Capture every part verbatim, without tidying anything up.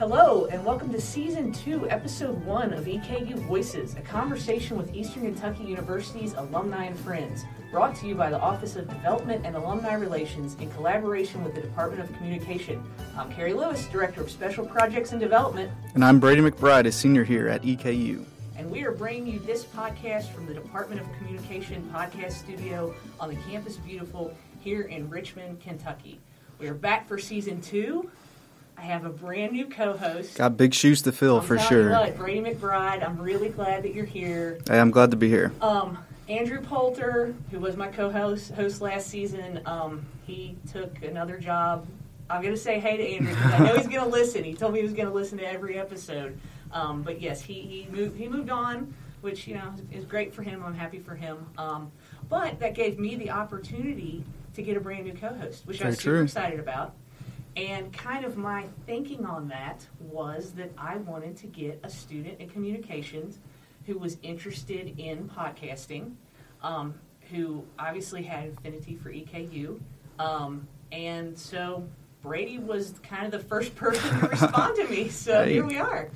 Hello, and welcome to Season two, Episode one of E K U Voices, a conversation with Eastern Kentucky University's alumni and friends, brought to you by the Office of Development and Alumni Relations in collaboration with the Department of Communication. I'm Carrie Lewis, Director of Special Projects and Development. And I'm Brady McBride, a senior here at E K U. And we are bringing you this podcast from the Department of Communication podcast studio on the Campus Beautiful here in Richmond, Kentucky. We are back for Season two. I have a brand new co-host. Got big shoes to fill, I'm for sure. What, Brady McBride, I'm really glad that you're here. Hey, I'm glad to be here. Um, Andrew Poulter, who was my co-host host last season, um, he took another job. I'm going to say hey to Andrew because I know he's going to listen. He told me he was going to listen to every episode. Um, but yes, he, he moved he moved on, which you know is great for him. I'm happy for him. Um, but that gave me the opportunity to get a brand new co-host, which I'm super excited about. And kind of my thinking on that was that I wanted to get a student in communications who was interested in podcasting, um, who obviously had an affinity for E K U. Um, and so Brady was kind of the first person to respond to me, so hey. Here we are.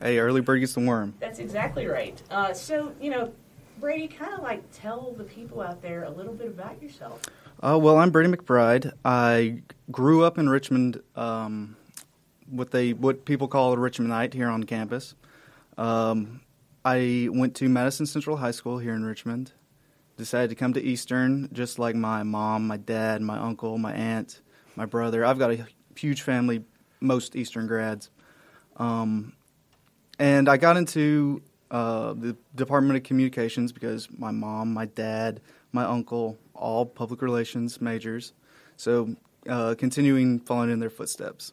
Hey, early bird gets the worm. That's exactly right. Uh, so, you know, Brady, kind of like tell the people out there a little bit about yourself. Uh, well, I'm Brady McBride. I grew up in Richmond, um, what they what people call a Richmondite here on campus. Um, I went to Madison Central High School here in Richmond. Decided to come to Eastern, just like my mom, my dad, my uncle, my aunt, my brother. I've got a huge family, most Eastern grads. Um, and I got into uh, the Department of Communications because my mom, my dad, my uncle, all public relations majors, so uh, continuing following in their footsteps.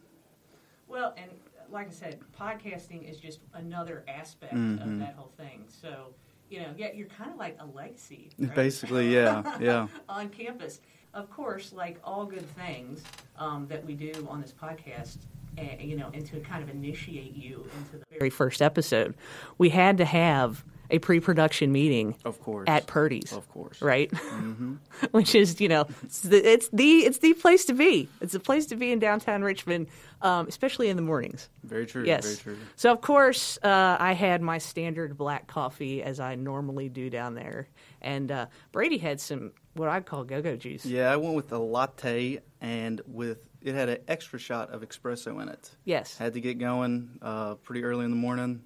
Well, and like I said, podcasting is just another aspect mm-hmm. of that whole thing. So, you know, yeah, you're kind of like a legacy. Right? Basically, yeah, yeah. On campus. Of course, like all good things um, that we do on this podcast, uh, you know, and to kind of initiate you into the very first episode, we had to have a pre-production meeting, of course, at Purdy's, of course, right? Mm-hmm. Which is, you know, it's the, it's the it's the place to be. It's the place to be in downtown Richmond, um, especially in the mornings. Very true. Yes. Very true. So of course, uh, I had my standard black coffee as I normally do down there, and uh, Brady had some what I call go-go juice. Yeah, I went with a latte, and with it had an extra shot of espresso in it. Yes, had to get going uh, pretty early in the morning.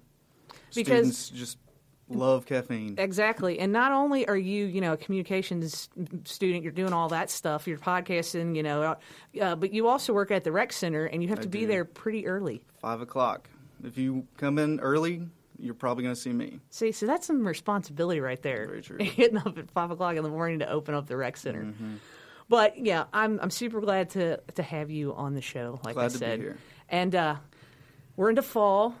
Because students just love caffeine. Exactly. And not only are you, you know, a communications student, you're doing all that stuff, you're podcasting, you know, uh, but you also work at the rec center, and you have I to be do. there pretty early. Five o'clock. If you come in early, you're probably going to see me. See, so that's some responsibility right there. Very true. Getting up at five o'clock in the morning to open up the rec center. Mm-hmm. But, yeah, I'm I'm super glad to, to have you on the show, like glad I said. Glad to be here. And uh, we're into fall.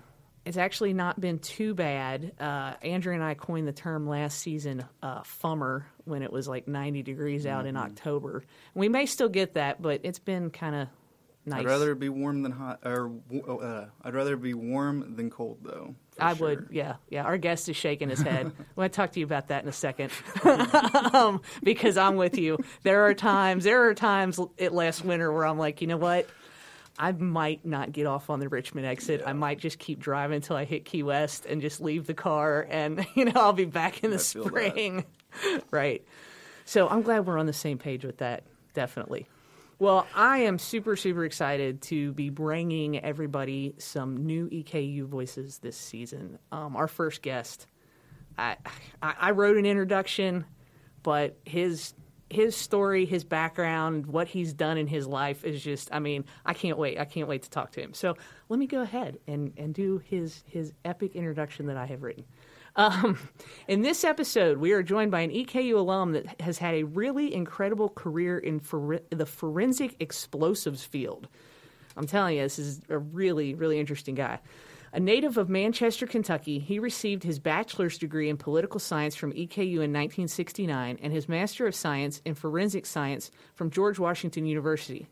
It's actually not been too bad. Uh, Andrew and I coined the term last season, uh, FUMmer, when it was like ninety degrees out mm-hmm. in October. And we may still get that, but it's been kind of nice. I'd rather it be warm than hot, or uh, I'd rather it be warm than cold, though. I sure. would, yeah, yeah. Our guest is shaking his head. I'm going to talk to you about that in a second, um, because I'm with you. There are times, there are times it last winter where I'm like, you know what? I might not get off on the Richmond exit. Yeah. I might just keep driving until I hit Key West and just leave the car, and you know I'll be back in the I spring. Right. So I'm glad we're on the same page with that, definitely. Well, I am super, super excited to be bringing everybody some new E K U voices this season. Um, our first guest, I, I, I wrote an introduction, but his... His story, his background, what he's done in his life is just, I mean, I can't wait. I can't wait to talk to him. So let me go ahead and, and do his, his epic introduction that I have written. Um, in this episode, we are joined by an E K U alum that has had a really incredible career in for, the forensic explosives field. I'm telling you, this is a really, really interesting guy. A native of Manchester, Kentucky, he received his bachelor's degree in political science from E K U in nineteen sixty-nine and his master of science in forensic science from George Washington University.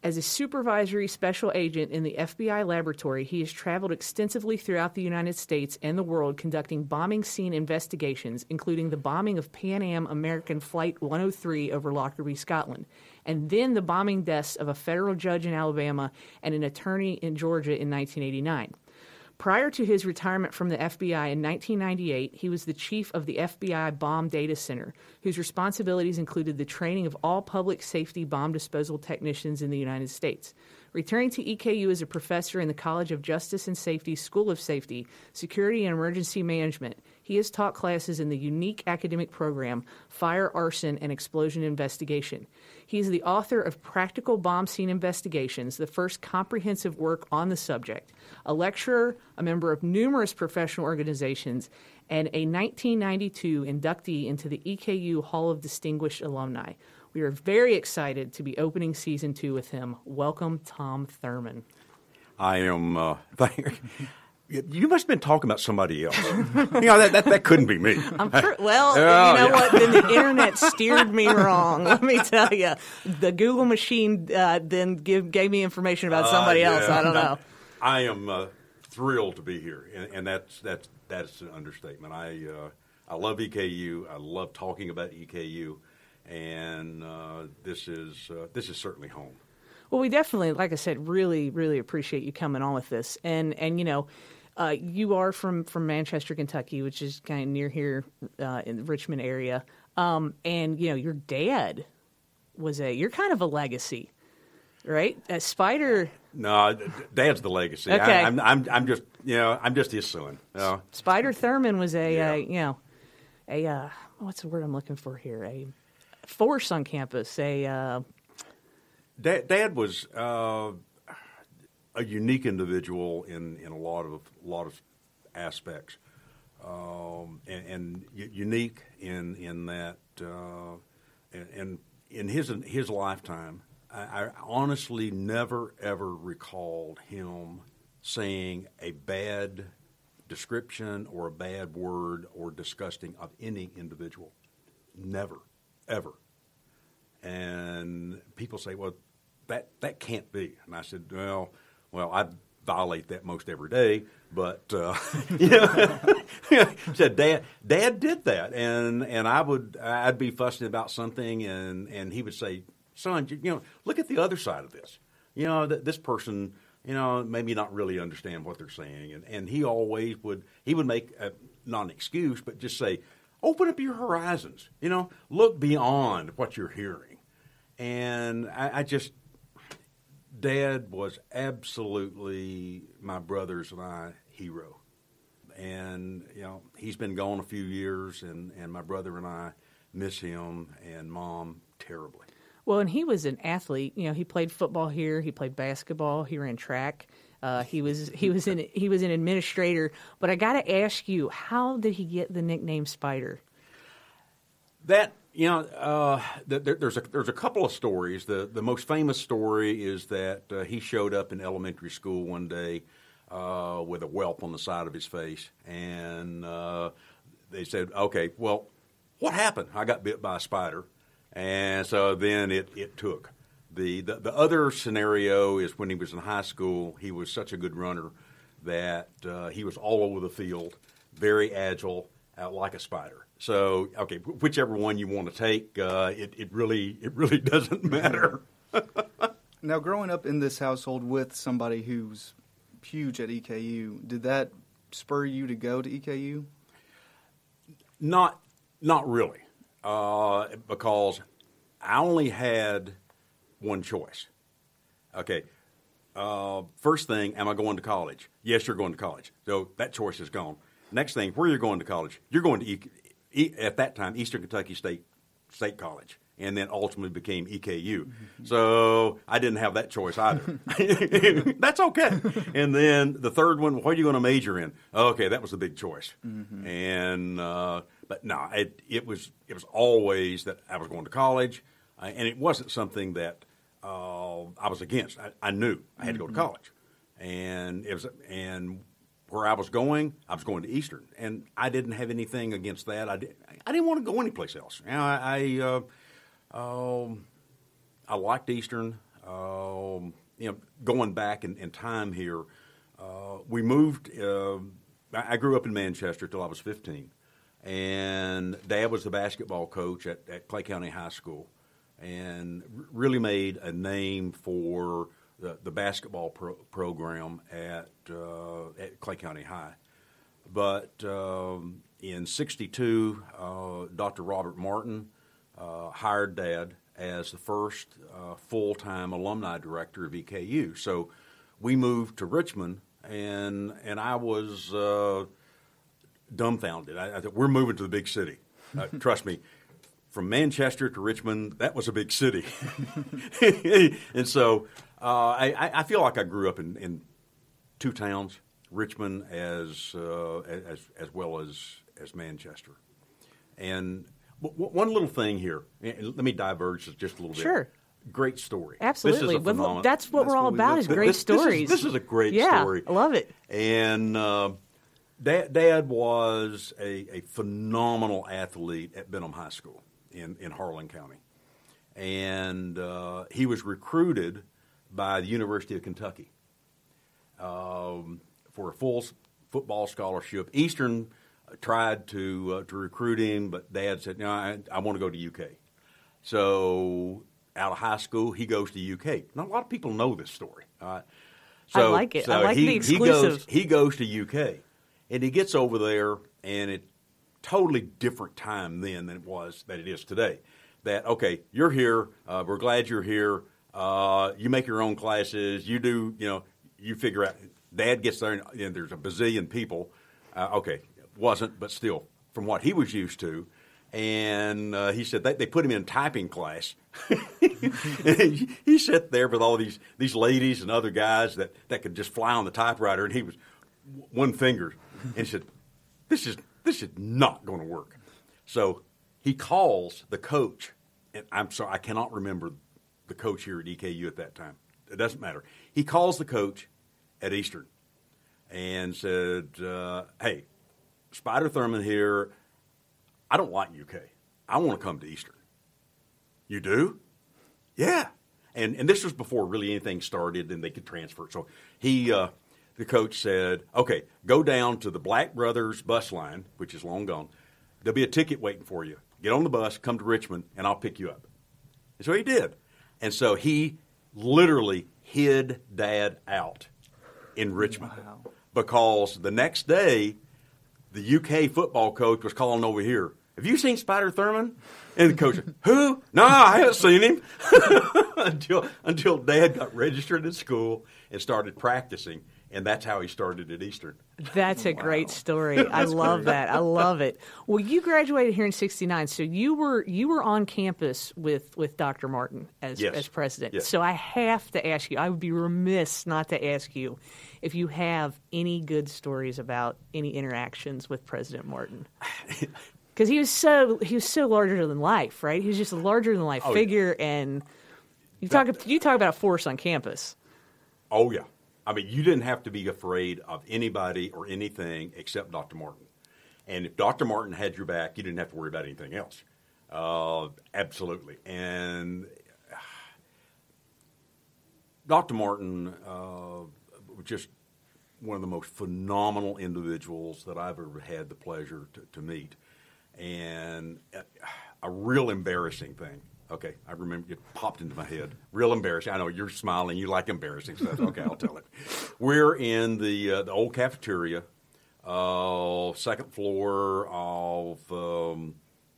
As a supervisory special agent in the F B I laboratory, he has traveled extensively throughout the United States and the world conducting bombing scene investigations, including the bombing of Pan Am American Flight one oh three over Lockerbie, Scotland, and then the bombing deaths of a federal judge in Alabama and an attorney in Georgia in nineteen eighty-nine. Prior to his retirement from the F B I in nineteen ninety-eight, he was the chief of the F B I Bomb Data Center, whose responsibilities included the training of all public safety bomb disposal technicians in the United States. Returning to E K U as a professor in the College of Justice and Safety School of Safety, Security and Emergency Management, he has taught classes in the unique academic program, Fire, Arson, and Explosion Investigation. He is the author of Practical Bomb Scene Investigations, the first comprehensive work on the subject, a lecturer, a member of numerous professional organizations, and a nineteen ninety-two inductee into the E K U Hall of Distinguished Alumni. We are very excited to be opening Season two with him. Welcome, Tom Thurman. I am uh, – You must have been talking about somebody else. you know, that, that, that couldn't be me. I'm per well, oh, you know yeah. what? Then the internet steered me wrong, let me tell you. The Google machine uh, then give, gave me information about somebody uh, yeah, else. I don't no, know. I am uh, thrilled to be here, and, and that's, that's, that's an understatement. I, uh, I love E K U. I love talking about E K U, and uh, this, is, uh, this is certainly home. Well, we definitely, like I said, really, really appreciate you coming on with this. And, and you know, Uh, you are from, from Manchester, Kentucky, which is kind of near here uh, in the Richmond area. Um, and, you know, your dad was a – you're kind of a legacy, right? A Spider – No, Dad's the legacy. Okay. I, I'm, I'm, I'm just – you know, I'm just his son. You know? Spider Thurman was a, yeah. a you know, a uh, – what's the word I'm looking for here? A force on campus, a uh... – Dad, Dad was uh... – a unique individual in, in a lot of lot of aspects, um, and, and unique in in that uh, and, and in his his lifetime, I, I honestly never ever recalled him saying a bad description or a bad word or disgusting of any individual, never, ever. And people say, well, that that can't be, and I said, well. Well, I violate that most every day, but uh, you know, said Dad. Dad did that, and and I would I'd be fussing about something, and and he would say, "Son, you, you know, look at the other side of this. You know, th this person, you know, maybe not really understand what they're saying," and and he always would he would make a, not an excuse, but just say, "Open up your horizons. You know, look beyond what you're hearing," and I, I just. Dad was absolutely my brother's and my hero. And, you know, he's been gone a few years, and, and my brother and I miss him and Mom terribly. Well, and he was an athlete. You know, he played football here. He played basketball. He ran track. Uh, he was he was in, he was an administrator. But I got to ask you, how did he get the nickname Spider? That... You know, uh, there, there's a there's a couple of stories. The the most famous story is that uh, he showed up in elementary school one day uh, with a whelp on the side of his face, and uh, they said, "Okay, well, what happened? I got bit by a spider," and so then it it took. The, the the other scenario is when he was in high school. He was such a good runner that uh, he was all over the field, very agile, out like a spider. So, okay, whichever one you want to take, uh, it, it really it really doesn't matter. Now, growing up in this household with somebody who's huge at E K U, did that spur you to go to E K U? Not, not really, uh, because I only had one choice. Okay, uh, first thing, am I going to college? Yes, you're going to college. So that choice is gone. Next thing, where you're going to college? You're going to E K U. At that time, Eastern Kentucky State State College, and then ultimately became E K U. So I didn't have that choice either. That's okay. And then the third one, what are you going to major in? Okay, that was the big choice. Mm-hmm. And uh, but no, it it was it was always that I was going to college, uh, and it wasn't something that uh, I was against. I, I knew I had to go to college, and it was and. Where I was going, I was going to Eastern, and I didn't have anything against that. I, did, I didn't want to go anyplace else. You know, I I, uh, um, I liked Eastern. Uh, Um, you know, going back in, in time here, uh, we moved. Uh, I grew up in Manchester till I was fifteen, and Dad was the basketball coach at, at Clay County High School, and really made a name for the, the basketball pro program at uh, at Clay County High. But um, in sixty-two, uh, Doctor Robert Martin uh, hired Dad as the first uh, full-time alumni director of E K U. So we moved to Richmond, and and I was uh, dumbfounded. I, I thought, we're moving to the big city. Uh, trust me, from Manchester to Richmond, that was a big city. And so uh, I, I feel like I grew up in, in two towns, Richmond as uh, as as well as as Manchester. And w one little thing here, let me diverge just a little bit. Sure. Great story. Absolutely. This is a phenomenon. That's what that's we're all what about we is great this, stories. This is, this is a great yeah, story. I love it. And uh, Dad, Dad was a, a phenomenal athlete at Benham High School in, in Harlan County. And uh, he was recruited by the University of Kentucky. Um for a full football scholarship. Eastern tried to uh, to recruit him, but Dad said, no, I, I want to go to U K. So out of high school, he goes to U K. Not a lot of people know this story. All right? So, I like it. So I like he, the exclusive. He goes, he goes to U K, and he gets over there, and it's totally different time then than it was that it is today. That, okay, you're here. Uh, we're glad you're here. Uh, you make your own classes. You do, you know, you figure out. Dad gets there, and you know, there's a bazillion people. Uh, okay, wasn't, but still, from what he was used to. And uh, he said they, they put him in typing class. he, he sat there with all these, these ladies and other guys that, that could just fly on the typewriter, and he was one finger. And he said, this is, this is not going to work. So he calls the coach, and I'm sorry, I cannot remember the coach here at E K U at that time. It doesn't matter. He calls the coach at Eastern and said, uh, hey, Spider Thurman here, I don't like U K. I want to come to Eastern. You do? Yeah. And and this was before really anything started and they could transfer. So he, uh, the coach said, okay, go down to the Black Brothers bus line, which is long gone. There'll be a ticket waiting for you. Get on the bus, come to Richmond, and I'll pick you up. And so he did. And so he literally hid Dad out in Richmond. Wow. Because the next day, the U K football coach was calling over here, have you seen Spider Thurman? And the coach said, who? No, I haven't seen him. until, until Dad got registered at school and started practicing, and that's how he started at Eastern. That's a wow. great story. I love that. I love it. Well, you graduated here in sixty-nine, so you were you were on campus with, with Doctor Martin as, yes. as president. Yes. So I have to ask you, I would be remiss not to ask you if you have any good stories about any interactions with President Martin. Because he was so he was so larger than life, right? He was just a larger than life oh, figure, yeah. and you talk that, you talk about a force on campus. Oh yeah. I mean, you didn't have to be afraid of anybody or anything except Doctor Martin. And if Doctor Martin had your back, you didn't have to worry about anything else. Uh, absolutely. And uh, Doctor Martin uh, was just one of the most phenomenal individuals that I've ever had the pleasure to, to meet. And a, a real embarrassing thing. Okay, I remember it popped into my head. Real embarrassing. I know you're smiling. You like embarrassing stuff. Okay, I'll tell it. We're in the uh, the old cafeteria, uh, second floor of um,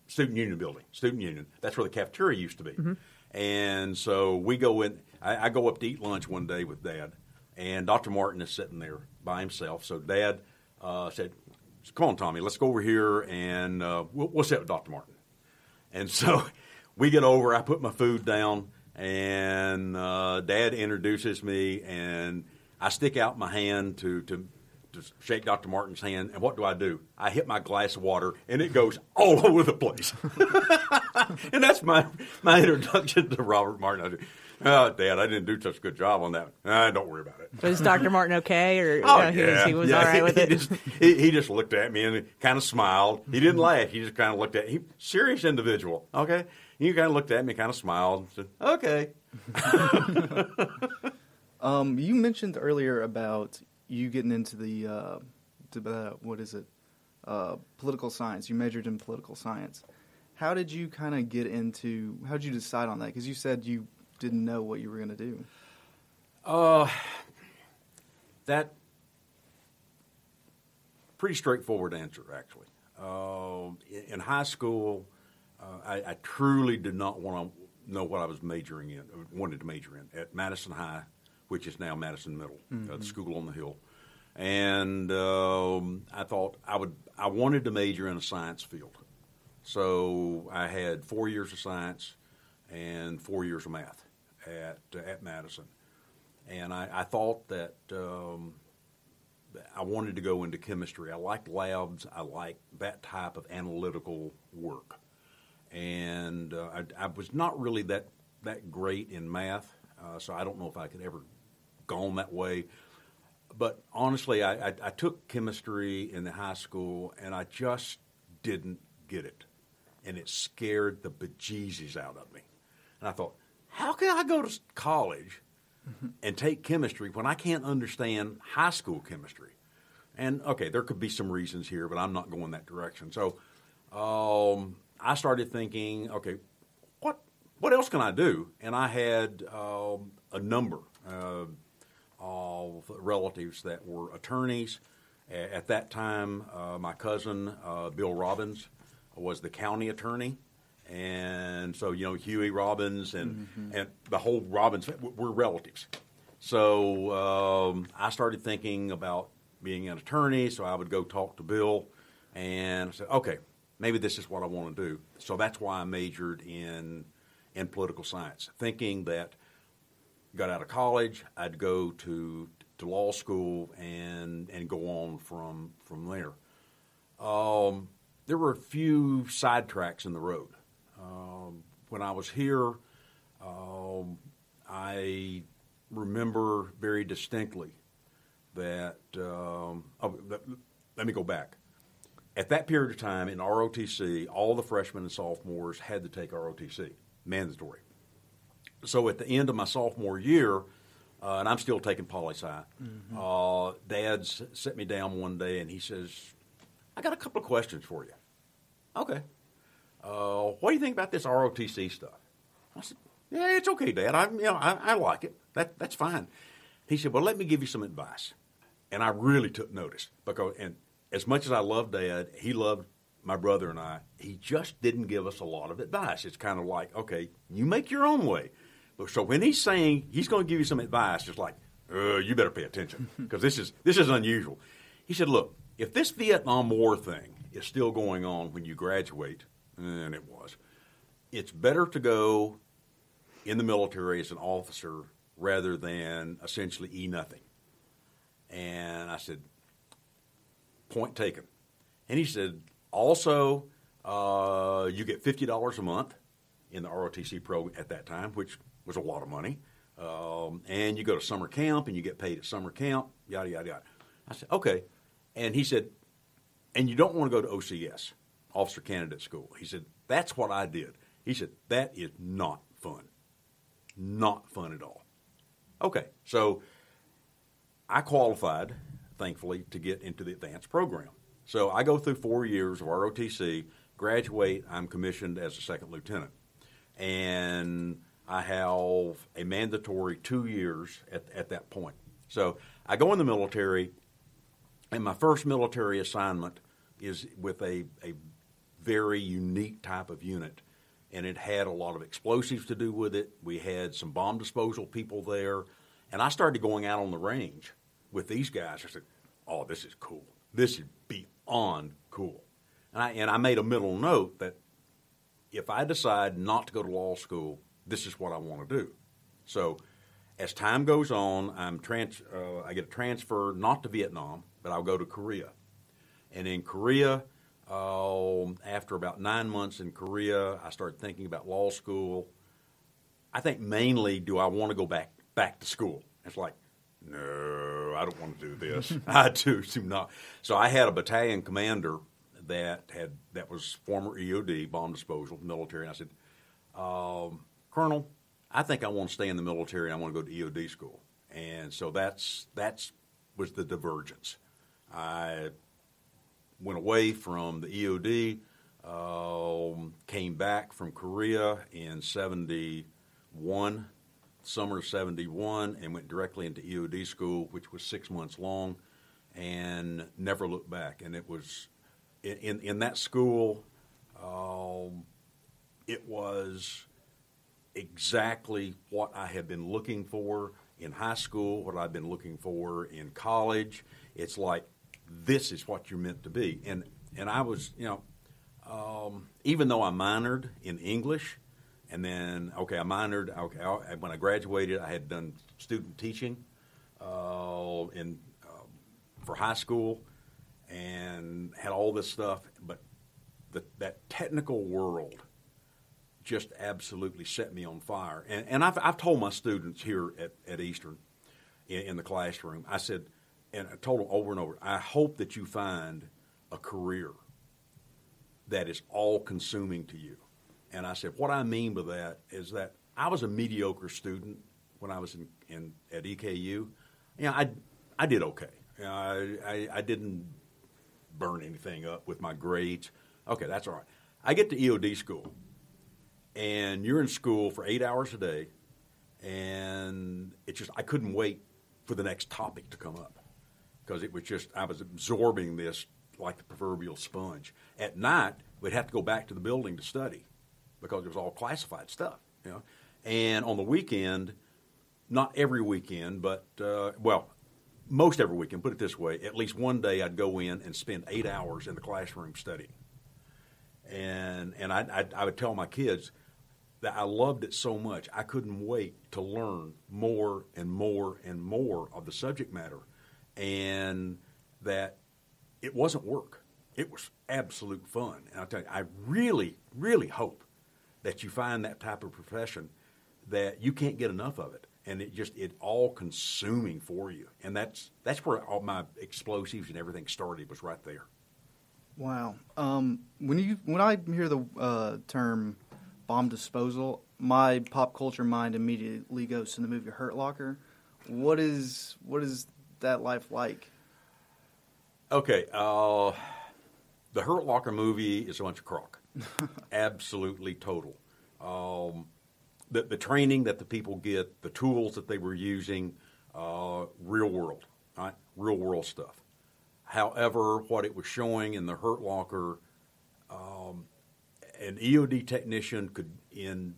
Student Union building. Student Union. That's where the cafeteria used to be. Mm-hmm. And so we go in. I, I go up to eat lunch one day with Dad, and Doctor Martin is sitting there by himself. So Dad uh, said, "Come on, Tommy, let's go over here and uh, we'll, we'll sit with Doctor Martin." And so. We get over, I put my food down, and uh, Dad introduces me, and I stick out my hand to, to, to shake Doctor Martin's hand, and what do I do? I hit my glass of water, and it goes all over the place. And that's my, my introduction to Robert Martin. Oh, Dad, I didn't do such a good job on that. Ah, don't worry about it. Was Doctor Martin okay? Or, oh, you know, yeah. He was, he was yeah. all right with it? He just, he, he just looked at me and kind of smiled. He didn't laugh. He just kind of looked at me. Serious individual, okay? You kind of looked at me, kind of smiled, and said, okay. um, you mentioned earlier about you getting into the, uh, the what is it, uh, political science. You majored in political science. How did you kind of get into, how did you decide on that? Because you said you didn't know what you were going to do. Uh, that, pretty straightforward answer, actually. Uh, in, in high school, uh, I, I truly did not want to know what I was majoring in, wanted to major in, at Madison High, which is now Madison Middle, mm-hmm. uh, the school on the hill. And um, I thought I would, I wanted to major in a science field. So I had four years of science and four years of math at uh, at Madison, and I, I thought that um, I wanted to go into chemistry. I liked labs. I liked that type of analytical work, and uh, I, I was not really that that great in math. Uh, so I don't know if I could ever gone that way. But honestly, I, I, I took chemistry in the high school, and I just didn't get it. And it scared the bejesus out of me. And I thought, how can I go to college and take chemistry when I can't understand high school chemistry? And, okay, there could be some reasons here, but I'm not going that direction. So um, I started thinking, okay, what what else can I do? And I had um, a number uh, of relatives that were attorneys. A- at that time, uh, my cousin, uh, Bill Robbins, was the county attorney, and so, you know, Huey Robbins and, mm-hmm. and the whole Robbins, we're relatives. So um, I started thinking about being an attorney, so I would go talk to Bill, and I said, okay, maybe this is what I want to do. So that's why I majored in, in political science, thinking that got out of college, I'd go to, to law school and, and go on from, from there. Um, There were a few sidetracks in the road. Um, when I was here, um, I remember very distinctly that, um, oh, let, let me go back. At that period of time in R O T C, all the freshmen and sophomores had to take R O T C, mandatory. So at the end of my sophomore year, uh, and I'm still taking poli-sci, mm-hmm. uh, Dad sat me down one day and he says, I got a couple of questions for you. Okay. Uh, what do you think about this R O T C stuff? I said, yeah, it's okay, Dad. I, you know, I, I like it. That, that's fine. He said, well, let me give you some advice. And I really took notice because, and as much as I loved Dad, he loved my brother and I. He just didn't give us a lot of advice. It's kind of like, okay, you make your own way. So when he's saying he's going to give you some advice, it's like, uh, you better pay attention because this is this is unusual. He said, look. If this Vietnam War thing is still going on when you graduate, and it was, it's better to go in the military as an officer rather than essentially E nothing. And I said, point taken. And he said, also, uh, you get fifty dollars a month in the R O T C program at that time, which was a lot of money. Um, and you go to summer camp and you get paid at summer camp, yada, yada, yada. I said, okay. And he said, and you don't want to go to O C S, Officer Candidate School. He said, that's what I did. He said, that is not fun. Not fun at all. Okay, so I qualified, thankfully, to get into the advanced program. So I go through four years of R O T C, graduate, I'm commissioned as a second lieutenant. And I have a mandatory two years at, at that point. So I go in the military. And my first military assignment is with a, a very unique type of unit, and it had a lot of explosives to do with it. We had some bomb disposal people there, and I started going out on the range with these guys. I said, oh, this is cool. This is beyond cool. And I, and I made a mental note that if I decide not to go to law school, this is what I want to do. So as time goes on, I'm trans, uh, I get a transfer not to Vietnam, but I'll go to Korea. And in Korea, uh, after about nine months in Korea, I started thinking about law school. I think mainly, do I want to go back back to school? It's like, no, I don't want to do this. I do, do not. So I had a battalion commander that had that was former E O D, bomb disposal, military, and I said, um, Colonel, I think I want to stay in the military. And I want to go to E O D school. And so that's that's was the divergence. I went away from the E O D, um, came back from Korea in seventy-one, summer seventy-one, and went directly into E O D school, which was six months long, and never looked back. And it was in in that school, um, it was exactly what I had been looking for in high school, what I've been looking for in college. It's like, this is what you're meant to be. And and I was, you know, um, even though I minored in English, and then, okay, I minored, okay, I, when I graduated, I had done student teaching uh, in uh, for high school and had all this stuff, but the, that technical world just absolutely set me on fire. And, and I've, I've told my students here at, at Eastern in, in the classroom, I said, and I told them over and over, I hope that you find a career that is all-consuming to you. And I said, what I mean by that is that I was a mediocre student when I was in, in at E K U. You know, I, I did okay. You know, I, I, I didn't burn anything up with my grades. Okay, that's all right. I get to E O D school, and you're in school for eight hours a day, and it's just I couldn't wait for the next topic to come up because it was just I was absorbing this like the proverbial sponge. At night, we'd have to go back to the building to study because it was all classified stuff, you know. And on the weekend, not every weekend, but, uh, well, most every weekend, put it this way, at least one day I'd go in and spend eight hours in the classroom studying. And and I, I, I would tell my kids that I loved it so much, I couldn't wait to learn more and more and more of the subject matter, and that it wasn't work. It was absolute fun. And I'll tell you, I really, really hope that you find that type of profession that you can't get enough of it, and it just it all consuming for you. And that's that's where all my explosives and everything started, was right there. Wow. Um, when you when I hear the uh, term bomb disposal, my pop culture mind immediately goes to the movie Hurt Locker. What is what is that life like? Okay, uh, the Hurt Locker movie is a bunch of crock. Absolutely total. Um, the, the training that the people get, the tools that they were using, uh, real world, right? Real world stuff. However, what it was showing in the Hurt Locker, um, an E O D technician could in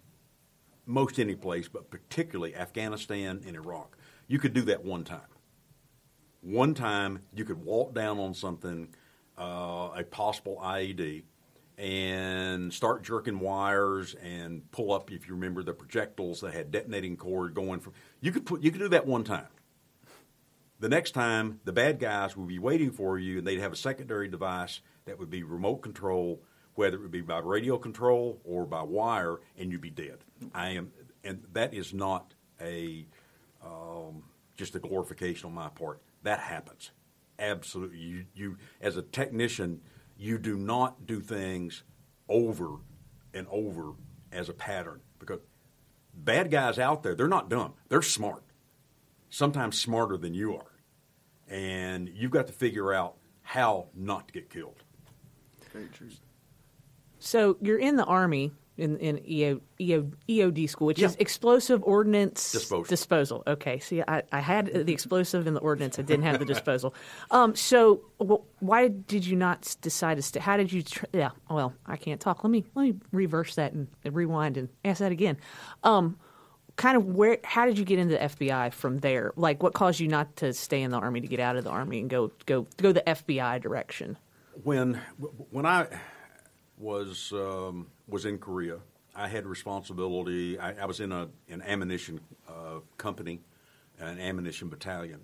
most any place, but particularly Afghanistan and Iraq, you could do that one time. One time you could walk down on something, uh, a possible I E D, and start jerking wires and pull up, if you remember, the projectiles that had detonating cord going from. You could put, you could do that one time. The next time, the bad guys would be waiting for you, and they'd have a secondary device that would be remote control, whether it would be by radio control or by wire, and you'd be dead. I am, and that is not a um, just a glorification on my part. That happens, absolutely. You, you as a technician, you do not do things over and over as a pattern, because bad guys out there, they're not dumb. They're smart, sometimes smarter than you are, and you've got to figure out how not to get killed. Very true. So you're in the Army in, in E O D school, which yeah. is Explosive Ordnance Disposal. disposal. Okay. See, I, I had the explosive and the ordnance. I didn't have the disposal. Um, so well, why did you not decide to stay? How did you tr- – yeah, well, I can't talk. Let me let me reverse that and, and rewind and ask that again. Um, kind of where – how did you get into the F B I from there? Like, what caused you not to stay in the Army, to get out of the Army and go go, go the F B I direction? When When I – was um, was in Korea. I had responsibility. I, I was in a an ammunition uh, company, an ammunition battalion,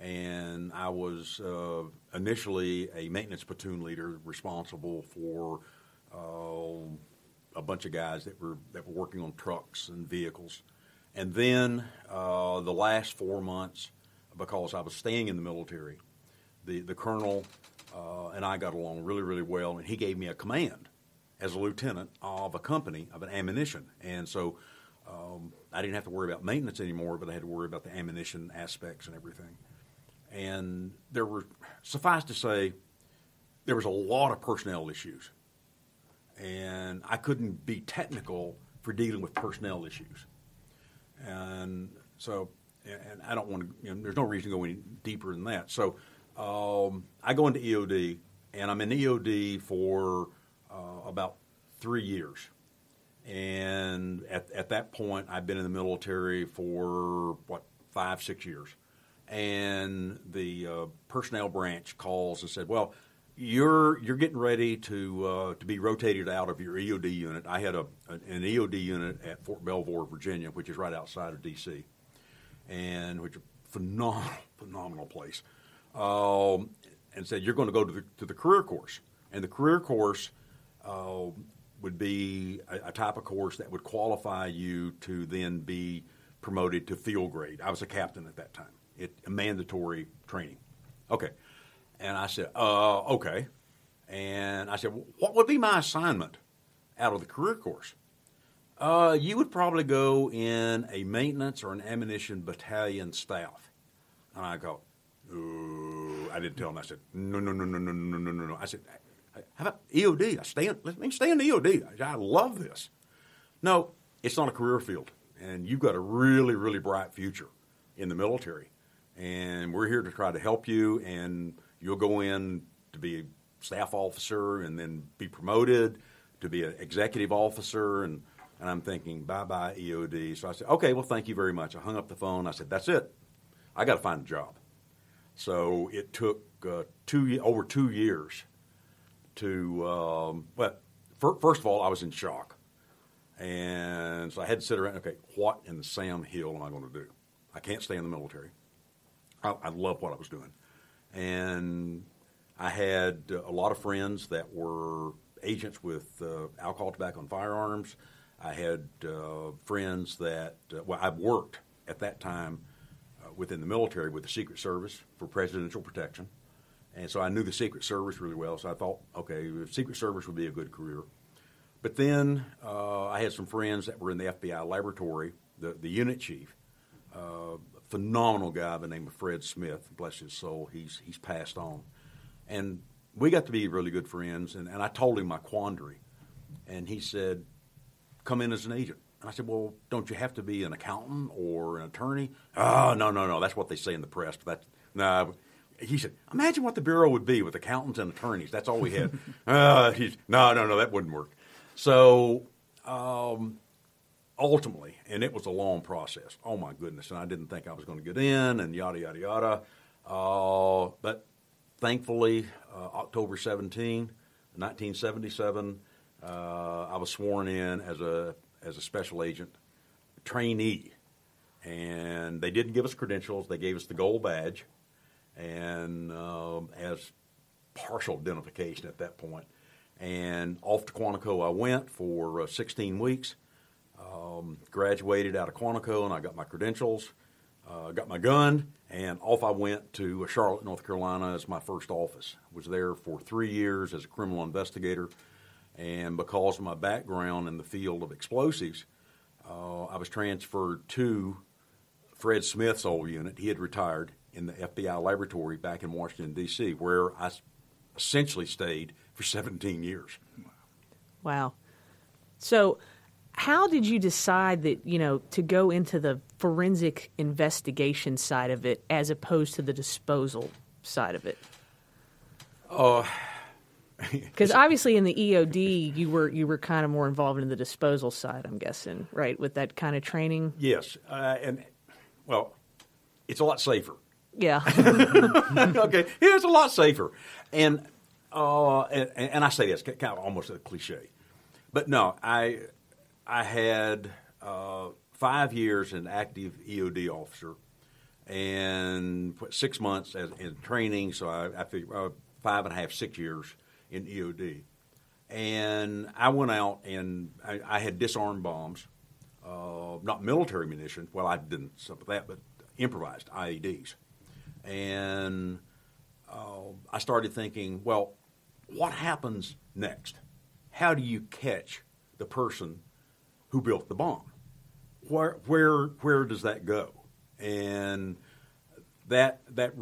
and I was uh, initially a maintenance platoon leader, responsible for uh, a bunch of guys that were that were working on trucks and vehicles. And then uh, the last four months, because I was staying in the military, the the colonel. Uh, and I got along really, really well, and he gave me a command as a lieutenant of a company of an ammunition. And so um, I didn't have to worry about maintenance anymore, but I had to worry about the ammunition aspects and everything. And there were, suffice to say, there was a lot of personnel issues. And I couldn't be technical for dealing with personnel issues. And so, and I don't want to, you know, there's no reason to go any deeper than that. So um, I go into E O D, and I'm in E O D for uh, about three years. And at, at that point, I've been in the military for, what, five, six years. And the uh, personnel branch calls and said, well, You're you're getting ready to uh, to be rotated out of your E O D unit. I had a an E O D unit at Fort Belvoir, Virginia, which is right outside of D C, and which is a phenomenal phenomenal place. Um, and said you're going to go to the to the career course, and the career course uh, would be a, a type of course that would qualify you to then be promoted to field grade. I was a captain at that time. It a mandatory training. Okay. And I said, uh, okay. And I said, well, what would be my assignment out of the career course? Uh, you would probably go in a maintenance or an ammunition battalion staff. And I go, ooh, I didn't tell him. I said, no, no, no, no, no, no, no, no, no. I said, how about E O D? I stay in, let me stay in E O D. I love this. No, it's not a career field. And you've got a really, really bright future in the military. And we're here to try to help you, and you'll go in to be a staff officer and then be promoted to be an executive officer. And, and I'm thinking, bye-bye, E O D. So I said, okay, well, thank you very much. I hung up the phone. I said, that's it. I got to find a job. So it took uh, two over two years to um, – well, for, first of all, I was in shock. And so I had to sit around, okay, what in the Sam Hill am I going to do? I can't stay in the military. I, I love what I was doing. And I had a lot of friends that were agents with uh, alcohol, tobacco, and firearms. I had uh, friends that, uh, well, I worked at that time uh, within the military with the Secret Service for presidential protection. And so I knew the Secret Service really well, so I thought, okay, the Secret Service would be a good career. But then uh, I had some friends that were in the F B I laboratory, the, the unit chief, uh, phenomenal guy by the name of Fred Smith, bless his soul. He's he's passed on. And we got to be really good friends, and, and I told him my quandary. And he said, come in as an agent. And I said, well, don't you have to be an accountant or an attorney? Oh, no, no, no, that's what they say in the press. But that's, no. He said, imagine what the Bureau would be with accountants and attorneys. That's all we had. uh, he's, no, no, no, that wouldn't work. So um, ultimately, and it was a long process. Oh, my goodness. And I didn't think I was going to get in and yada, yada, yada. Uh, but thankfully, uh, October seventeenth, nineteen seventy-seven, uh, I was sworn in as a as a special agent trainee. And they didn't give us credentials. They gave us the gold badge and um, as partial identification at that point. And off to Quantico I went for uh, sixteen weeks. Um, graduated out of Quantico, and I got my credentials, uh, got my gun, and off I went to Charlotte, North Carolina as my first office. Was there for three years as a criminal investigator, and because of my background in the field of explosives, uh, I was transferred to Fred Smith's old unit. He had retired in the F B I laboratory back in Washington, D C, where I essentially stayed for seventeen years. Wow. So how did you decide that, you know, to go into the forensic investigation side of it as opposed to the disposal side of it? Because uh, obviously in the E O D, you were you were kind of more involved in the disposal side, I'm guessing, right, with that kind of training? Yes. Uh, and, well, it's a lot safer. Yeah. Okay. Yeah, it's a lot safer. And, uh, and, and I say this kind of almost a cliche. But, no, I – I had uh, five years as an active E O D officer and six months as, in training, so I, I figured uh, five and a half, six years in E O D. And I went out and I, I had disarmed bombs, uh, not military munitions. Well, I didn't suffer that, but improvised I E Ds. And uh, I started thinking, well, what happens next? how do you catch the person who built the bomb? Where where where does that go? And that that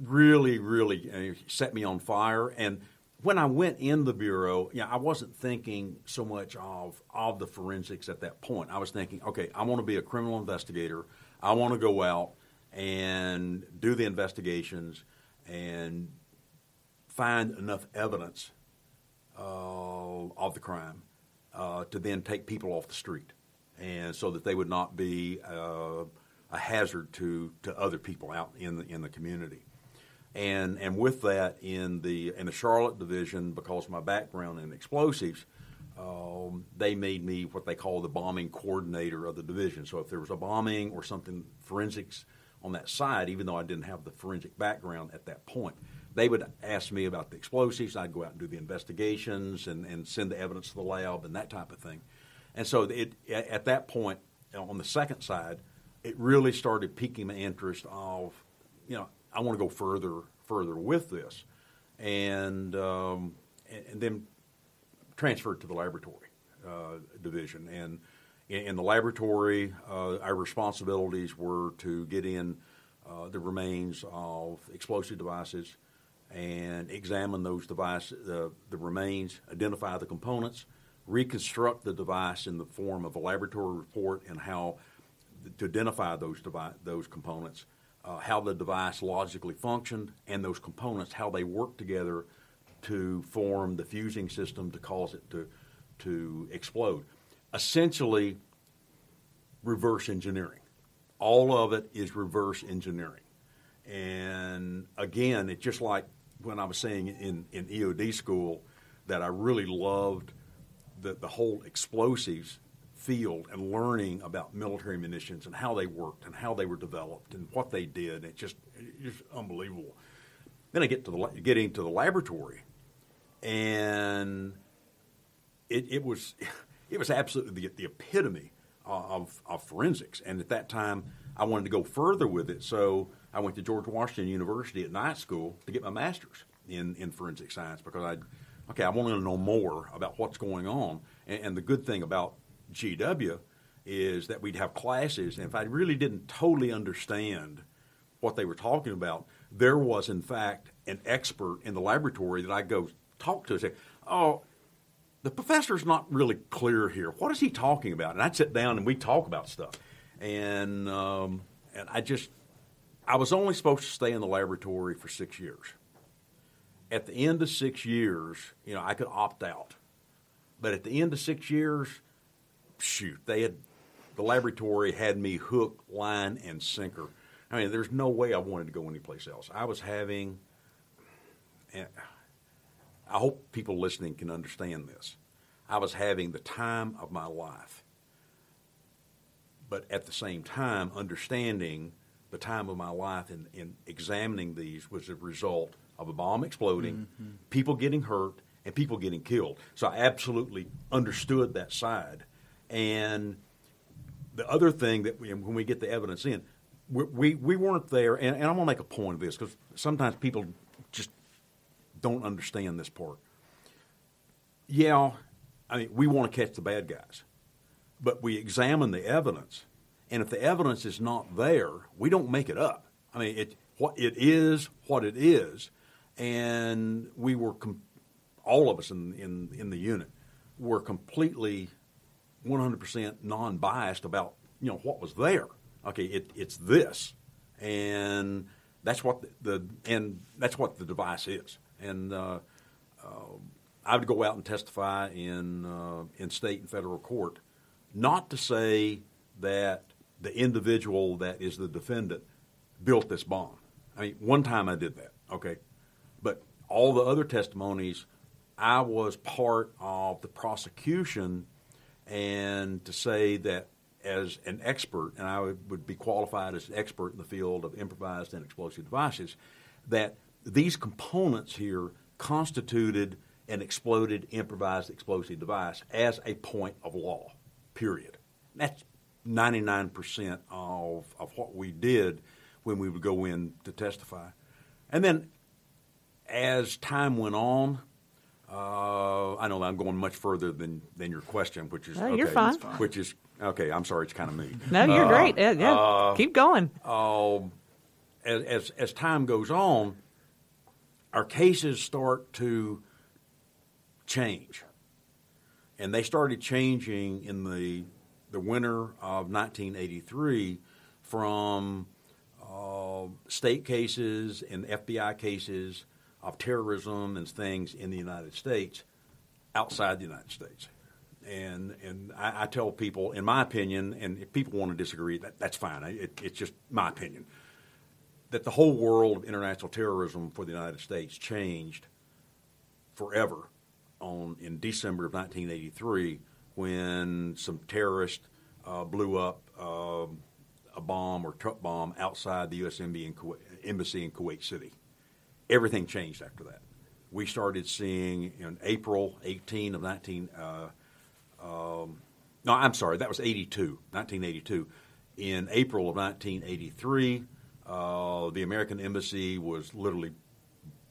really really set me on fire. And when I went in the bureau, yeah, you know, I wasn't thinking so much of of the forensics at that point. I was thinking, okay, I want to be a criminal investigator. I want to go out and do the investigations and find enough evidence uh, of the crime uh, to then take people off the street, and so that they would not be uh, a hazard to, to other people out in the in the community. And and with that, in the in the Charlotte division, because of my background in explosives, um, they made me what they call the bombing coordinator of the division. So if there was a bombing or something forensics on that side, even though I didn't have the forensic background at that point, they would ask me about the explosives. I'd go out and do the investigations and, and send the evidence to the lab and that type of thing. And so it at that point, on the second side, it really started piquing my interest of, you know, I want to go further, further with this, and um, and then transferred to the laboratory uh, division. And in the laboratory, uh, our responsibilities were to get in uh, the remains of explosive devices and examine those devices, uh, the remains, identify the components, reconstruct the device in the form of a laboratory report and how to identify those device, those components. Uh, how the device logically functioned, and those components, how they work together to form the fusing system to cause it to to explode. Essentially, reverse engineering. All of it is reverse engineering. And again, it's just like when I was saying in, in E O D school that I really loved the, the whole explosives field and learning about military munitions and how they worked and how they were developed and what they did. It's just, it's just unbelievable. Then I get to the getting to the laboratory, and it, it was it was absolutely the, the epitome of, of forensics. And at that time, I wanted to go further with it, so I went to George Washington University at night school to get my master's in, in forensic science because I okay I wanted to know more about what's going on. And, and the good thing about G W is that we'd have classes, and if I really didn't totally understand what they were talking about, there was, in fact, an expert in the laboratory that I'd go talk to and say, oh, the professor's not really clear here. What is he talking about? And I'd sit down, and we'd talk about stuff. And um, and I just – I was only supposed to stay in the laboratory for six years. At the end of six years, you know, I could opt out. But at the end of six years – shoot, they had the laboratory had me hook, line, and sinker. I mean, there's no way I wanted to go anyplace else. I was having, and I hope people listening can understand this, I was having the time of my life, but at the same time, understanding the time of my life in, in examining these was a result of a bomb exploding, mm-hmm. people getting hurt, and people getting killed. So I absolutely understood that side. And the other thing that we, when we get the evidence in, we we, we weren't there, and, and I'm going to make a point of this because sometimes people just don't understand this part. Yeah, I mean, we want to catch the bad guys, but we examine the evidence, and if the evidence is not there, we don't make it up. I mean, it what it is, what it is, and we were com- all of us in in in the unit were completely one hundred percent non-biased about, you know, what was there. Okay, it, it's this, and that's what the, the and that's what the device is. And uh, uh, I would go out and testify in uh, in state and federal court, not to say that the individual that is the defendant built this bomb. I mean, one time I did that. Okay, but all the other testimonies, I was part of the prosecution. And to say that as an expert, and I would, would be qualified as an expert in the field of improvised and explosive devices, that these components here constituted an exploded improvised explosive device as a point of law, period. That's ninety-nine percent of, of what we did when we would go in to testify. And then as time went on, Uh, I know I'm going much further than, than your question, which is no, okay, you're fine. fine. Which is okay. I'm sorry, it's kind of me. No, you're uh, great. Uh, yeah, uh, keep going. Uh, as, as as time goes on, our cases start to change, and they started changing in the the winter of nineteen eighty-three from uh, state cases and F B I cases of terrorism and things in the United States, outside the United States. And and I, I tell people, in my opinion, and if people want to disagree, that, that's fine. I, it, it's just my opinion, that the whole world of international terrorism for the United States changed forever on in December of nineteen eighty-three when some terrorist uh, blew up uh, a bomb or truck bomb outside the U S Embassy in Kuwait, embassy in Kuwait City. Everything changed after that. We started seeing in April eighteenth of nineteen. Uh, um, no, I'm sorry, that was eighty-two, nineteen eighty-two. In April of nineteen eighty-three, uh, the American embassy was literally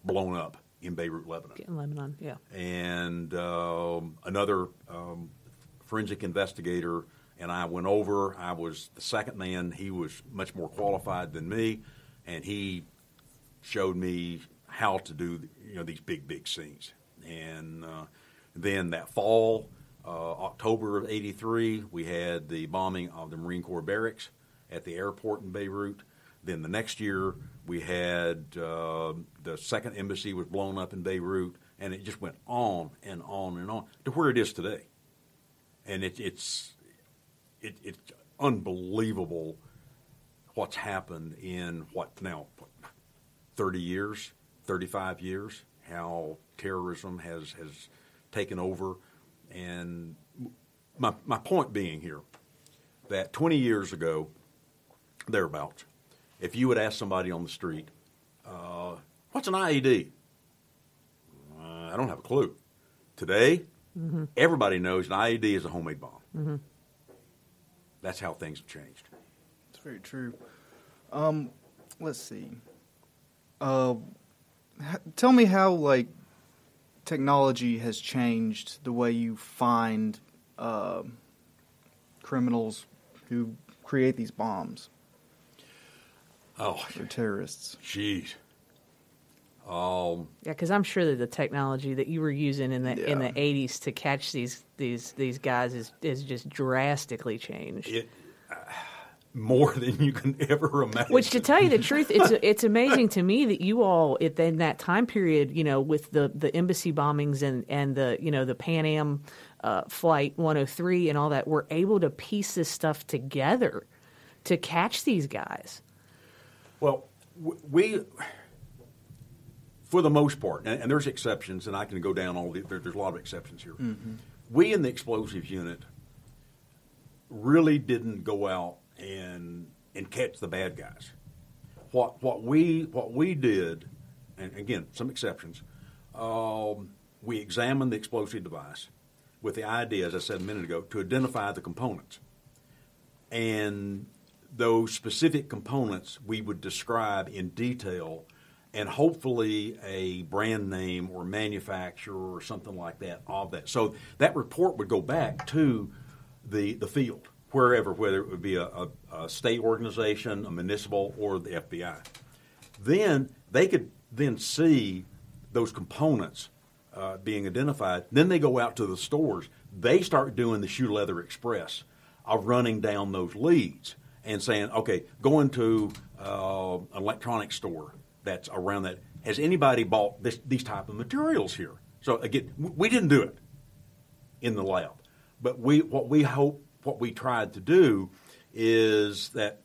blown up in Beirut, Lebanon. In Lebanon, yeah. And um, another um, forensic investigator and I went over. I was the second man. He was much more qualified than me, and he showed me how to do, you know, these big, big scenes. And uh, then that fall, uh, October of eighty-three, we had the bombing of the Marine Corps barracks at the airport in Beirut. Then the next year, we had uh, the second embassy was blown up in Beirut, and it just went on and on and on to where it is today. And it, it's it, it's unbelievable what's happened in what now, thirty years, thirty-five years, how terrorism has, has taken over. And my, my point being here, that twenty years ago, thereabouts, if you would ask somebody on the street, uh, what's an I E D? Uh, I don't have a clue. Today, mm-hmm. everybody knows an I E D is a homemade bomb. Mm-hmm. That's how things have changed. That's very true. Um, let's see. Uh, tell me how, like, technology has changed the way you find uh, criminals who create these bombs. Oh, or terrorists. Jeez. Um, yeah, because I'm sure that the technology that you were using in the yeah. in the eighties to catch these these these guys is is just drastically changed. It, uh, More than you can ever imagine. Which, to tell you the truth, it's it's amazing to me that you all, if in that time period, you know, with the, the embassy bombings and, and the, you know, the Pan Am uh, Flight one oh three and all that, were able to piece this stuff together to catch these guys. Well, we, for the most part, and, and there's exceptions, and I can go down all the, there, there's a lot of exceptions here. Mm-hmm. We in the explosives unit really didn't go out and and catch the bad guys. What what we what we did, and again some exceptions, um, we examined the explosive device with the idea, as I said a minute ago, to identify the components. And those specific components we would describe in detail, and hopefully a brand name or manufacturer or something like that of that. So that report would go back to the the field, wherever, whether it would be a, a, a state organization, a municipal, or the F B I. Then they could then see those components uh, being identified. Then they go out to the stores. They start doing the shoe leather express of running down those leads and saying, okay, go into uh, an electronics store that's around that. Has anybody bought this, these type of materials here? So, again, we didn't do it in the lab. But we what we hope What we tried to do is that,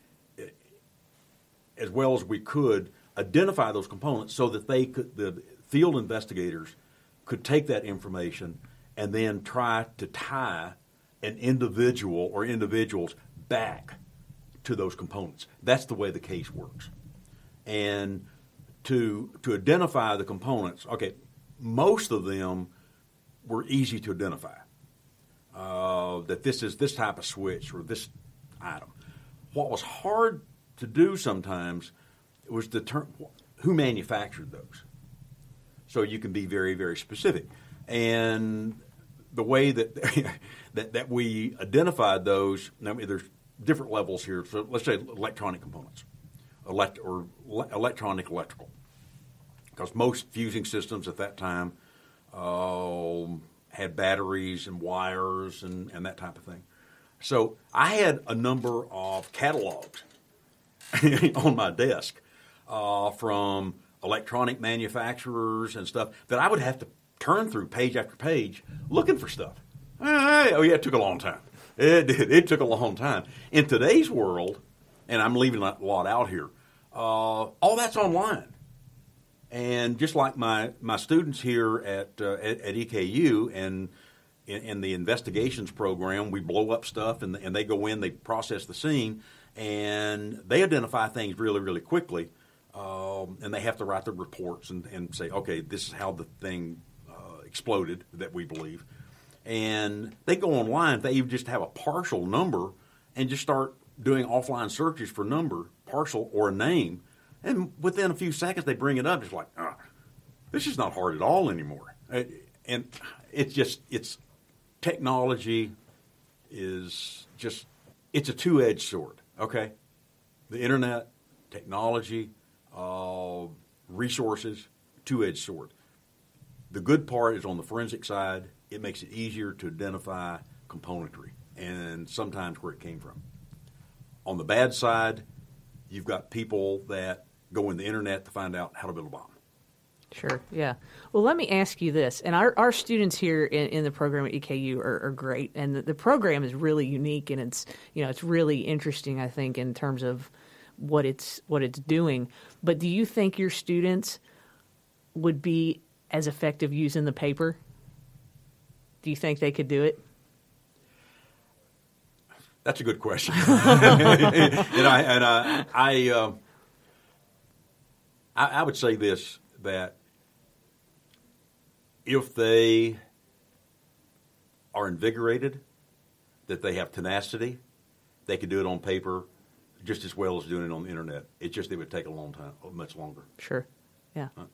as well as we could, identify those components so that they could, the field investigators could take that information and then try to tie an individual or individuals back to those components. That's the way the case works. And to to identify the components, okay, most of them were easy to identify. Uh, that this is this type of switch or this item. What was hard to do sometimes was determine who manufactured those. So you can be very, very specific. And the way that that, that we identified those, I mean, there's different levels here. So let's say electronic components, elect or electronic electrical, because most fusing systems at that time uh, had batteries and wires and, and that type of thing. So I had a number of catalogs on my desk uh, from electronic manufacturers and stuff that I would have to turn through page after page looking for stuff. Oh, yeah, it took a long time. It did. It took a long time. In today's world, and I'm leaving a lot out here, uh, all that's online. And just like my, my students here at, uh, at, at E K U and in, in the investigations program, we blow up stuff and, and they go in, they process the scene, and they identify things really, really quickly. Um, and they have to write their reports and, and say, okay, this is how the thing uh, exploded that we believe. And they go online, they just have a partial number and just start doing offline searches for number, partial or a name. And within a few seconds, they bring it up. It's like, ah, this is not hard at all anymore. And it's just, it's technology is just, it's a two-edged sword, okay? The internet, technology, uh, resources, two-edged sword. The good part is on the forensic side, it makes it easier to identify componentry and sometimes where it came from. On the bad side, you've got people that go in the internet to find out how to build a bomb. Sure, yeah. Well, let me ask you this. And our, our students here in, in the program at E K U are, are great. And the, the program is really unique, and it's, you know, it's really interesting, I think, in terms of what it's what it's doing. But do you think your students would be as effective using the paper? Do you think they could do it? That's a good question. and I, and I, I, uh, I, I would say this, that if they are invigorated, that they have tenacity, they could do it on paper just as well as doing it on the internet. It's just it would take a long time, much longer. Sure, yeah. Huh?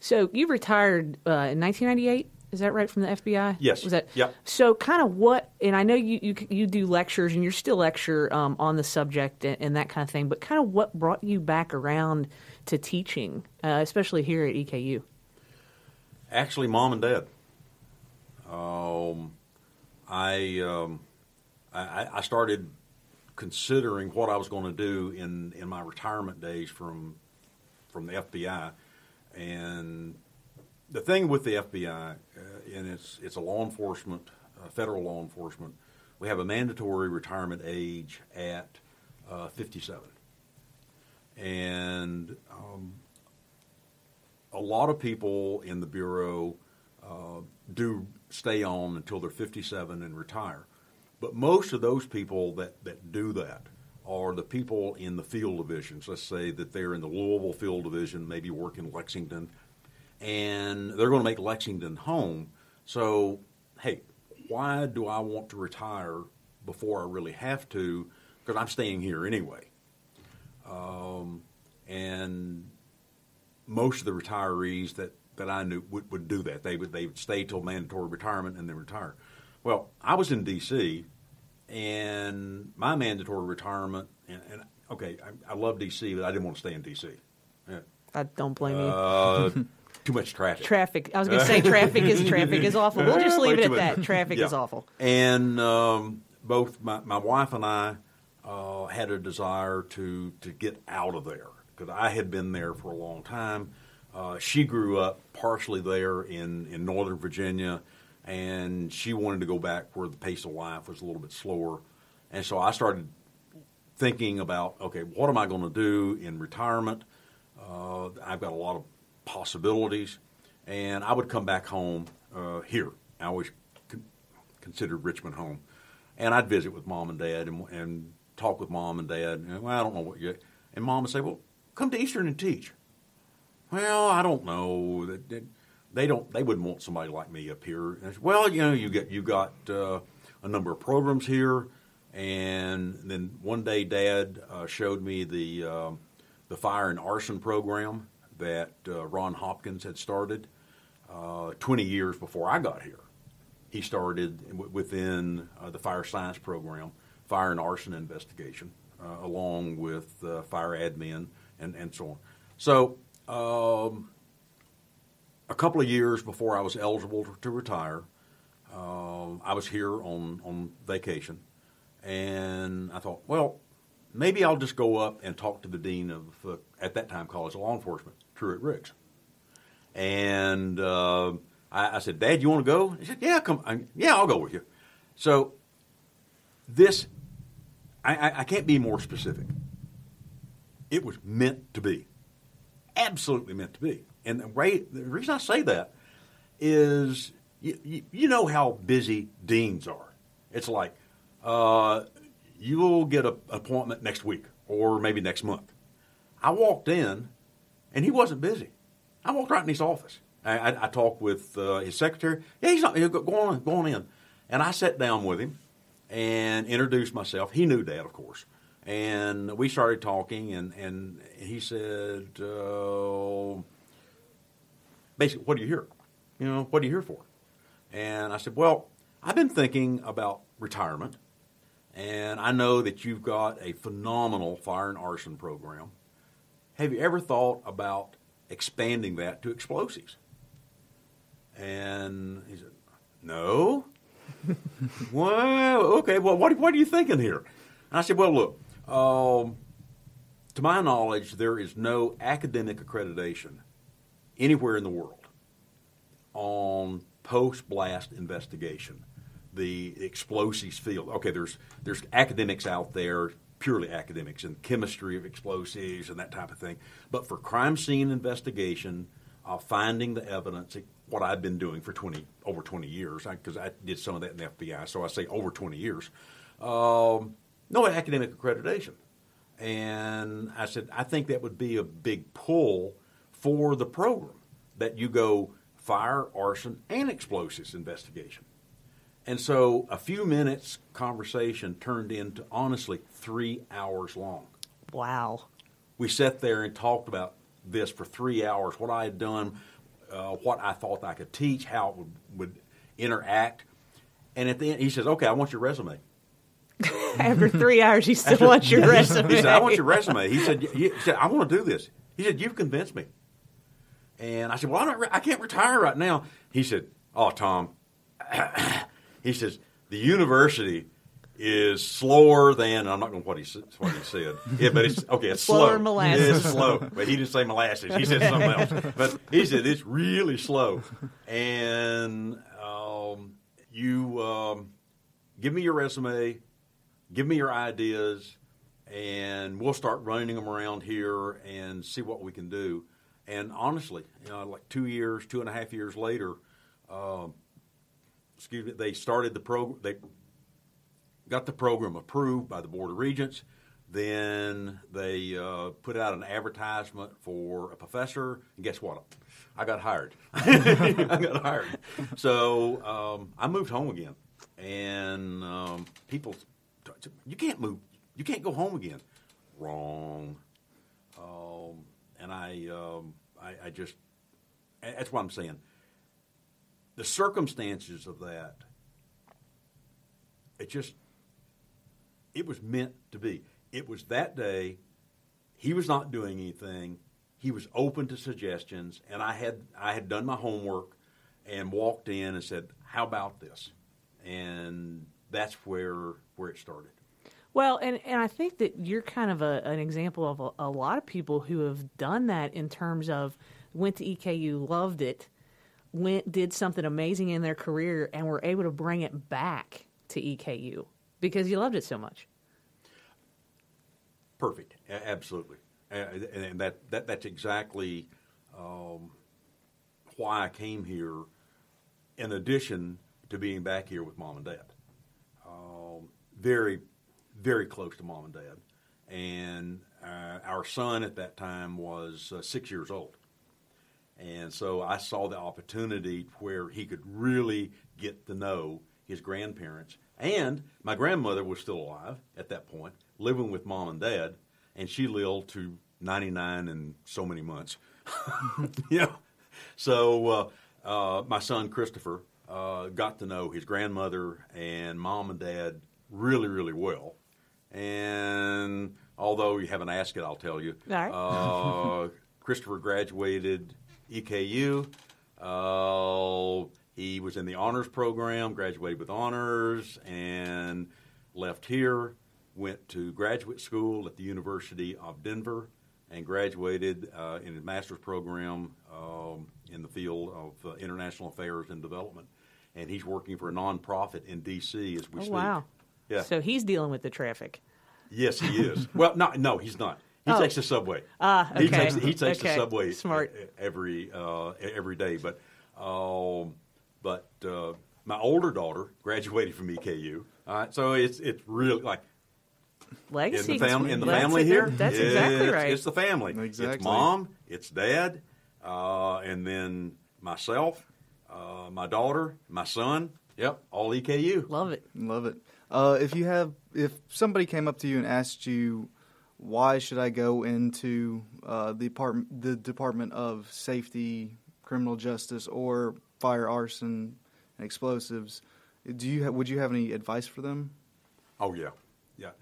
So you retired uh, in nineteen ninety-eight? Is that right, from the F B I? Yes. Was that, yep. So kind of what, and I know you, you, you do lectures and you're still lecture um, on the subject and, and that kind of thing, but kind of what brought you back around to teaching, uh, especially here at E K U? Actually, Mom and Dad. Um, I, um, I, I started considering what I was going to do in, in my retirement days from, from the F B I, and the thing with the F B I, uh, and it's it's a law enforcement, uh, federal law enforcement, we have a mandatory retirement age at uh, fifty-seven. And um, a lot of people in the Bureau uh, do stay on until they're fifty-seven and retire. But most of those people that, that do that are the people in the field divisions. Let's say that they're in the Louisville field division, maybe work in Lexington, and they're going to make Lexington home. So, hey, why do I want to retire before I really have to? Because I'm staying here anyway. Um, and most of the retirees that, that I knew would, would do that. They would, they would stay till mandatory retirement and then retire. Well, I was in D C, and my mandatory retirement, and, and okay, I, I love D C, but I didn't want to stay in D C. Yeah. I don't blame you. Uh, Too much traffic. Traffic. I was going to say traffic is traffic is awful. We'll just leave it at that. Traffic yeah. is awful. And um, both my, my wife and I uh, had a desire to, to get out of there because I had been there for a long time. Uh, she grew up partially there in, in Northern Virginia, and she wanted to go back where the pace of life was a little bit slower. And so I started thinking about, okay, what am I going to do in retirement? Uh, I've got a lot of possibilities, and I would come back home uh, here. I always con considered Richmond home, and I'd visit with Mom and Dad and, and talk with Mom and Dad. And, well, I don't know what you. And Mom would say, "Well, come to Eastern and teach." Well, I don't know. They, they, they don't. They wouldn't want somebody like me up here. And I said, well, you know, you get you got uh, a number of programs here, and then one day Dad uh, showed me the uh, the fire and arson program that uh, Ron Hopkins had started, uh, twenty years before I got here. He started w- within uh, the fire science program, fire and arson investigation, uh, along with uh, fire admin and, and so on. So um, a couple of years before I was eligible to, to retire, uh, I was here on, on vacation, and I thought, well, maybe I'll just go up and talk to the dean of, uh, at that time, College of Law Enforcement, Truett Riggs. And uh, I, I said, Dad, you want to go? He said, yeah, come, I, yeah, I'll go with you. So this, I, I, I can't be more specific. It was meant to be, absolutely meant to be. And the, way, the reason I say that is you, you, you know how busy deans are. It's like, uh, you'll get an appointment next week or maybe next month. I walked in, and he wasn't busy. I walked right in his office. I, I, I talked with uh, his secretary. Yeah, he's not, he'll go, go on, go on in. And I sat down with him and introduced myself. He knew Dad, of course. And we started talking, and, and he said, uh, basically, what are you here? You know, what are you here for? And I said, well, I've been thinking about retirement. And I know that you've got a phenomenal fire and arson program. Have you ever thought about expanding that to explosives? And he said, no. Well, okay, well, what, what are you thinking here? And I said, well, look, um, to my knowledge, there is no academic accreditation anywhere in the world on post-blast investigation. The explosives field. Okay, there's there's academics out there, purely academics, and chemistry of explosives and that type of thing. But for crime scene investigation, uh, finding the evidence, what I've been doing for twenty over twenty years, because I, I did some of that in the F B I, so I say over twenty years. Um, no academic accreditation, and I said I think that would be a big pull for the program that you go fire, arson, and explosives investigation. And so a few minutes conversation turned into, honestly, three hours long. Wow. We sat there and talked about this for three hours, what I had done, uh, what I thought I could teach, how it would, would interact. And at the end, he says, okay, I want your resume. After three hours, he still wants your resume. He said, I want your resume. He said, he said, I want to do this. He said, you've convinced me. And I said, well, I, don't re- I can't retire right now. He said, oh, Tom. He says, the university is slower than, I'm not going to what he, what he said, yeah, but it's, okay, it's slower slow. Slower molasses. It's slow, but he didn't say molasses. He said something else. But he said, it's really slow. And um, you um, give me your resume, give me your ideas, and we'll start running them around here and see what we can do. And honestly, you know, like two years, two and a half years later, um, Excuse me, they started the program, they got the program approved by the Board of Regents. Then they uh, put out an advertisement for a professor. And guess what? I got hired. I got hired. So um, I moved home again. And um, people, you can't move, you can't go home again. Wrong. Um, and I, um, I, I just, that's what I'm saying. The circumstances of that, it just, it was meant to be. It was that day. He was not doing anything. He was open to suggestions, and I had I had done my homework and walked in and said, how about this? And that's where where it started. Well, and, and I think that you're kind of a, an example of a, a lot of people who have done that in terms of went to E K U, loved it, went did something amazing in their career and were able to bring it back to E K U because you loved it so much. Perfect, a- absolutely, and, and that, that that's exactly um, why I came here. In addition to being back here with Mom and Dad, um, very, very close to Mom and Dad, and uh, our son at that time was uh, six years old. And so I saw the opportunity where he could really get to know his grandparents. And my grandmother was still alive at that point, living with Mom and Dad, and she lived to ninety-nine and so many months. Yeah. So uh, uh, my son Christopher uh, got to know his grandmother and mom and dad really, really well. And although you haven't asked it, I'll tell you. All right. uh, Christopher graduated E K U. Uh, he was in the honors program, graduated with honors, and left here, went to graduate school at the University of Denver, and graduated uh, in a master's program um, in the field of uh, international affairs and development. And he's working for a nonprofit in D C as we oh, speak. Wow. Yeah. So he's dealing with the traffic. Yes, he is. Well, no, no, he's not. He oh. takes the subway. Ah, okay. He takes, he takes okay. the subway Smart. every uh, every day. But uh, but uh, my older daughter graduated from E K U. All right, so it's it's really like legacy in the, fam- in the legacy. family here. That's it's, exactly right. It's the family. Exactly. It's mom. It's dad, uh, and then myself, uh, my daughter, my son. Yep, all E K U. Love it. Love it. Uh, if you have, if somebody came up to you and asked you, why should I go into uh, the, part, the Department of Safety, Criminal Justice, or Fire, Arson, and Explosives? Do you ha- would you have any advice for them? Oh yeah, yeah.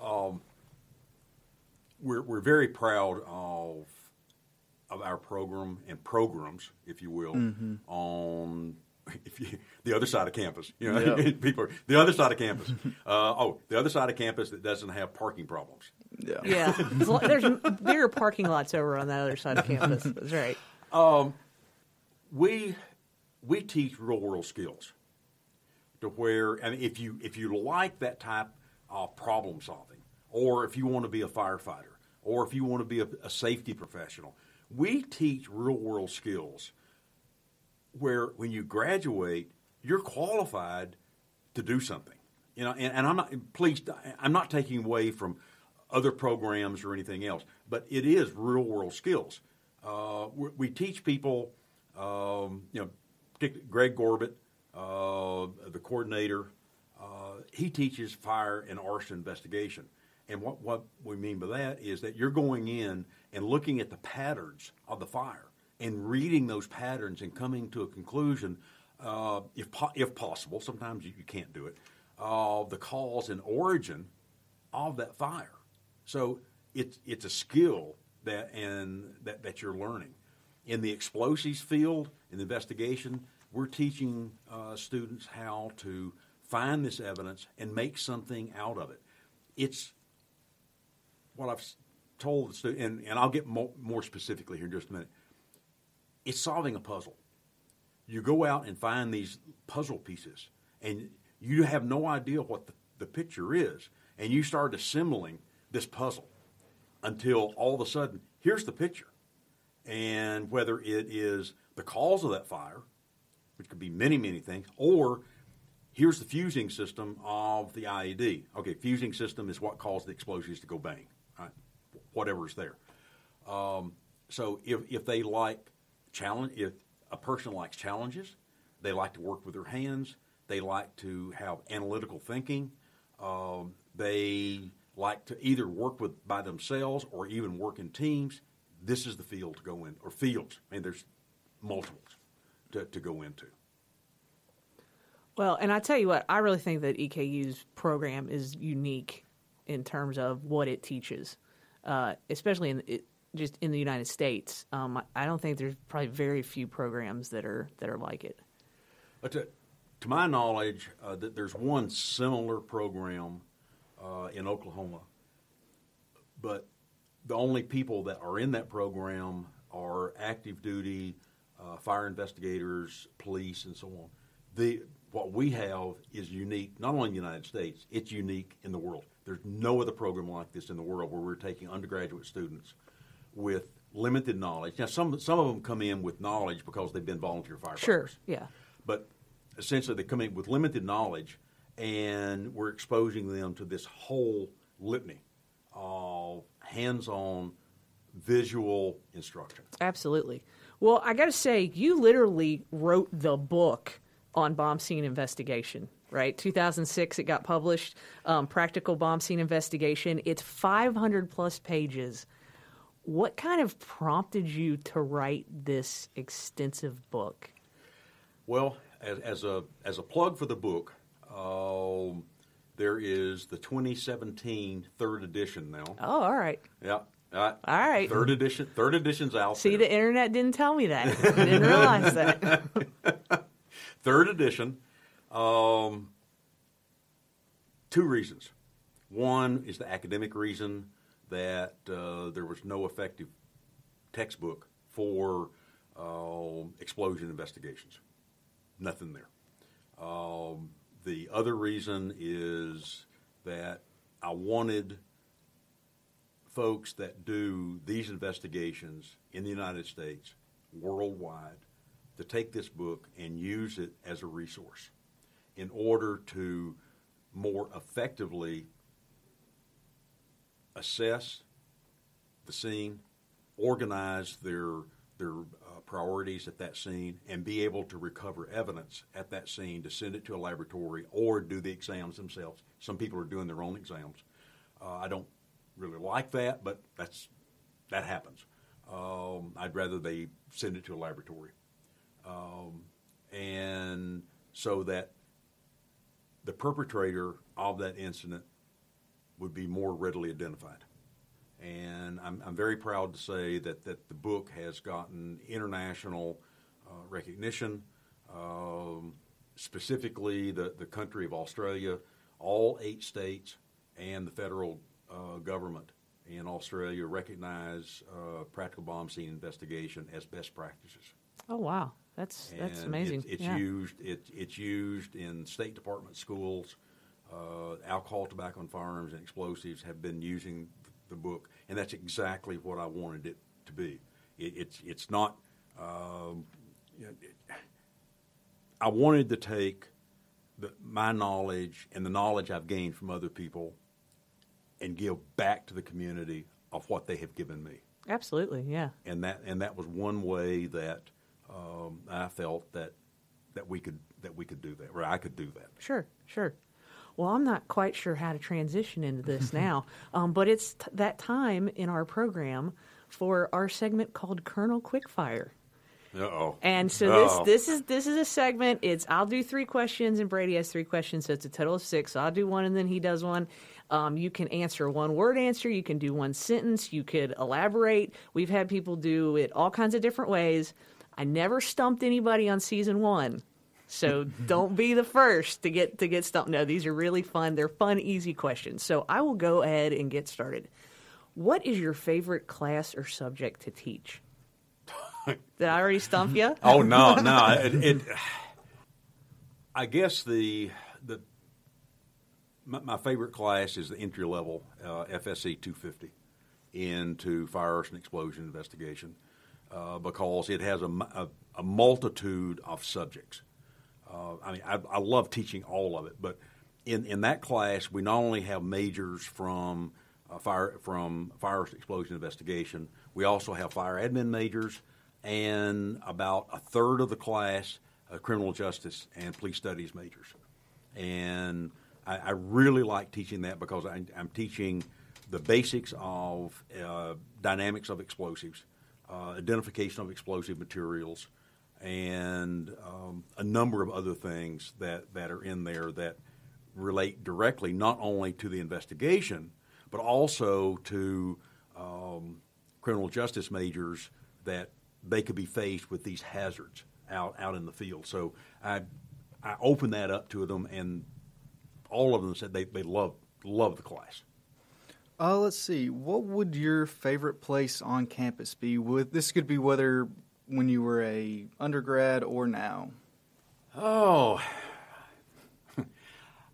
Um, we're we're very proud of of our program and programs, if you will, mm-hmm. on if you, the other side of campus. You know, yeah. people are, the other side of campus. uh, oh, the other side of campus that doesn't have parking problems. Yeah, yeah. There's there are parking lots over on that other side of campus. That's right. Um, we we teach real world skills to where, and if you if you like that type of problem solving, or if you want to be a firefighter, or if you want to be a, a safety professional, we teach real world skills where when you graduate, you're qualified to do something. You know, and, and I'm not please I'm not taking away from other programs or anything else, but it is real world skills. Uh, we, we teach people, um, you know, Greg Gorbett, uh, the coordinator, uh, he teaches fire and arson investigation. And what, what we mean by that is that you're going in and looking at the patterns of the fire and reading those patterns and coming to a conclusion, uh, if, po- if possible, sometimes you, you can't do it, of uh, the cause and origin of that fire. So it's it's a skill that and that, that you're learning. In the explosives field, in the investigation, we're teaching uh, students how to find this evidence and make something out of it. It's what I've told the students, and, and I'll get more, more specifically here in just a minute. It's solving a puzzle. You go out and find these puzzle pieces, and you have no idea what the, the picture is, and you start assembling this puzzle until all of a sudden, here's the picture. And whether it is the cause of that fire, which could be many, many things, or here's the fusing system of the I E D. Okay, fusing system is what caused the explosives to go bang, right? Whatever's there. Um, so if, if they like challenge, if a person likes challenges, they like to work with their hands, they like to have analytical thinking, um, they like to either work with by themselves or even work in teams, this is the field to go in, or fields. I mean, there's multiples to, to go into. Well, and I tell you what, I really think that E K U's program is unique in terms of what it teaches, uh, especially in it, just in the United States. Um, I don't think there's probably very few programs that are that are like it. But to, to my knowledge, uh, that there's one similar program Uh, in Oklahoma, but the only people that are in that program are active duty uh, fire investigators, police, and so on. The what we have is unique, not only in the United States, it's unique in the world. There's no other program like this in the world where we're taking undergraduate students with limited knowledge. Now, some some of them come in with knowledge because they've been volunteer firefighters. Sure, yeah. But essentially, they come in with limited knowledge, and we're exposing them to this whole litany of hands-on visual instruction. Absolutely. Well, I got to say, you literally wrote the book on bomb scene investigation, right? two thousand six, it got published, um, Practical Bomb Scene Investigation. It's five hundred plus pages. What kind of prompted you to write this extensive book? Well, as, as a as a plug for the book, uh, there is the twenty seventeen third edition now. Oh, all right. Yeah. Uh, all right. Third edition. Third edition's out. See, there. The internet didn't tell me that. I didn't realize that. Third edition. Um, two reasons. One is the academic reason that uh, there was no effective textbook for uh, explosion investigations. Nothing there. Um, the other reason is that I wanted folks that do these investigations in the United States, worldwide, to take this book and use it as a resource in order to more effectively assess the scene, organize their their uh, priorities at that scene, and be able to recover evidence at that scene to send it to a laboratory or do the exams themselves. Some people are doing their own exams. Uh, I don't really like that, but that's that happens. Um, I'd rather they send it to a laboratory. Um, and so that the perpetrator of that incident would be more readily identified. And I'm, I'm very proud to say that, that the book has gotten international uh, recognition, um, specifically the, the country of Australia, all eight states, and the federal uh, government in Australia recognize uh, Practical Bomb Scene Investigation as best practices. Oh, wow. That's, that's amazing. It, it's, yeah. used, it, it's used in State Department schools. Uh, alcohol, tobacco, and firearms and explosives have been using the book, and that's exactly what I wanted it to be. It, it's it's not. Um, it, I wanted to take the, my knowledge and the knowledge I've gained from other people and give back to the community of what they have given me. Absolutely, yeah. And that and that was one way that um, I felt that that we could that we could do that, or I could do that. Sure, sure. Well, I'm not quite sure how to transition into this now, um, but it's t- that time in our program for our segment called Colonel Quickfire. Uh-oh. And so Uh-oh. this this is this is a segment. It's I'll do three questions, and Brady has three questions, so it's a total of six. So I'll do one, and then he does one. Um, you can answer a one-word answer. You can do one sentence. You could elaborate. We've had people do it all kinds of different ways. I never stumped anybody on season one. So don't be the first to get to get stumped. No, these are really fun. They're fun, easy questions. So I will go ahead and get started. What is your favorite class or subject to teach? Did I already stump you? Oh no, no. It, it, I guess the the my, my favorite class is the entry level uh, F S C two fifty into fire, arson, explosion investigation uh, because it has a, a, a multitude of subjects. Uh, I mean, I, I love teaching all of it, but in, in that class, we not only have majors from uh, fire from fire explosion investigation, we also have fire admin majors, and about a third of the class, uh, criminal justice and police studies majors. And I, I really like teaching that because I, I'm teaching the basics of uh, dynamics of explosives, uh, identification of explosive materials, and um, a number of other things that, that are in there that relate directly not only to the investigation, but also to um, criminal justice majors that they could be faced with these hazards out, out in the field. So I I opened that up to them, and all of them said they, they love, love the class. Uh, let's see. What would your favorite place on campus be? Would, this could be whether... when you were a undergrad or now? Oh,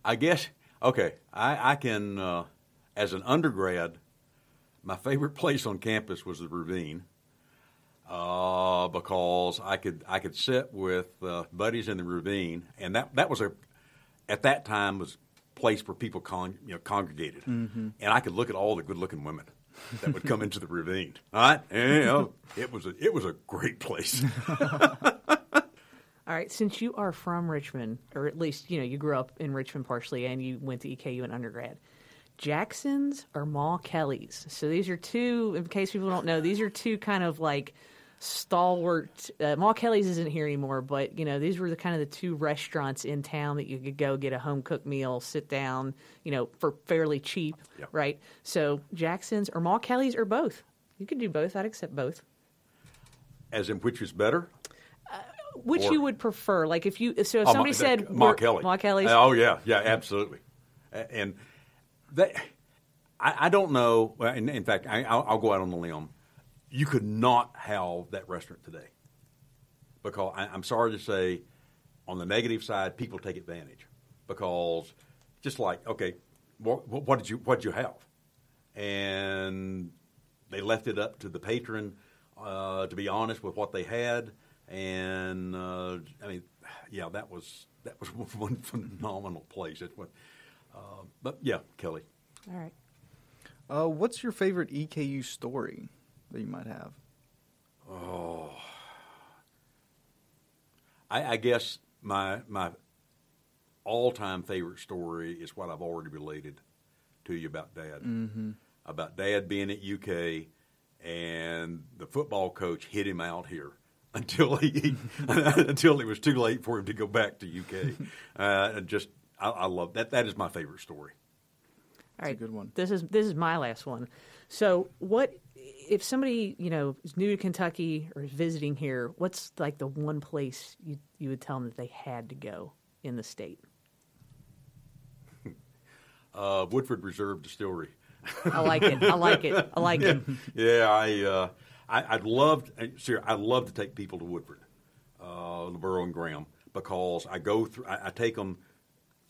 I guess, okay, I, I can, uh, as an undergrad, my favorite place on campus was the Ravine uh, because I could I could sit with uh, buddies in the Ravine, and that, that was, a at that time, was a place where people con- you know, congregated, mm-hmm. and I could look at all the good-looking women that would come into the Ravine. All right, and, you know, it was a it was a great place. All right, since you are from Richmond, or at least you know you grew up in Richmond partially, and you went to E K U in undergrad, Jackson's or Mal Kelly's. So these are two. In case people don't know, these are two kind of like stalwart. Uh, Mal Kelly's isn't here anymore, but you know, these were the kind of the two restaurants in town that you could go get a home cooked meal, sit down, you know, for fairly cheap, yep. right? So Jackson's or Mal Kelly's or both. You could do both. I'd accept both. As in which is better? Uh, which or, you would prefer? Like if you, so if oh, somebody Ma, said Ma Kelly, Ma Kelly's. Oh yeah, yeah, absolutely. And that, I, I don't know. In, in fact, I, I'll, I'll go out on the limb. You could not have that restaurant today, because I, I'm sorry to say, on the negative side, people take advantage. Because just like, okay, what, what did you what did you have? And they left it up to the patron. Uh, to be honest with what they had, and uh, I mean, yeah, that was that was one phenomenal place. It went, uh, but yeah, Kelly. All right. Uh, what's your favorite E K U story that you might have? Oh, I, I guess my my all-time favorite story is what I've already related to you about Dad, mm-hmm. about Dad being at U K. And the football coach hid him out here until he until it was too late for him to go back to U K. Uh, and just I, I love that. That is my favorite story. All right, that's a good one. This is this is my last one. So, what if somebody you know is new to Kentucky or is visiting here? What's like the one place you you would tell them that they had to go in the state? uh, Woodford Reserve Distillery. I like it. I like it. I like yeah. it. Yeah, I, uh, I, I'd love. Sir, I'd love to take people to Woodford, uh, LaBeouf and Graham, because I go through. I, I take them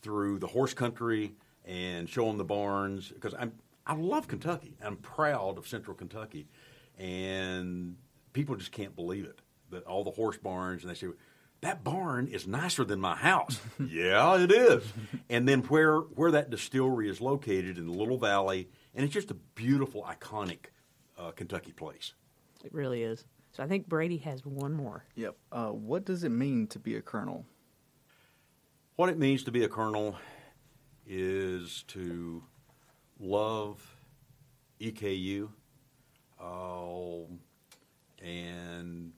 through the horse country and show them the barns, because I'm. I love Kentucky. I'm proud of Central Kentucky, and people just can't believe it. That all the horse barns, and they say that barn is nicer than my house. Yeah, it is. And then where where that distillery is located in the little valley. And it's just a beautiful, iconic uh, Kentucky place. It really is. So I think Brady has one more. Yep. Uh, what does it mean to be a colonel? What it means to be a colonel is to love E K U uh, and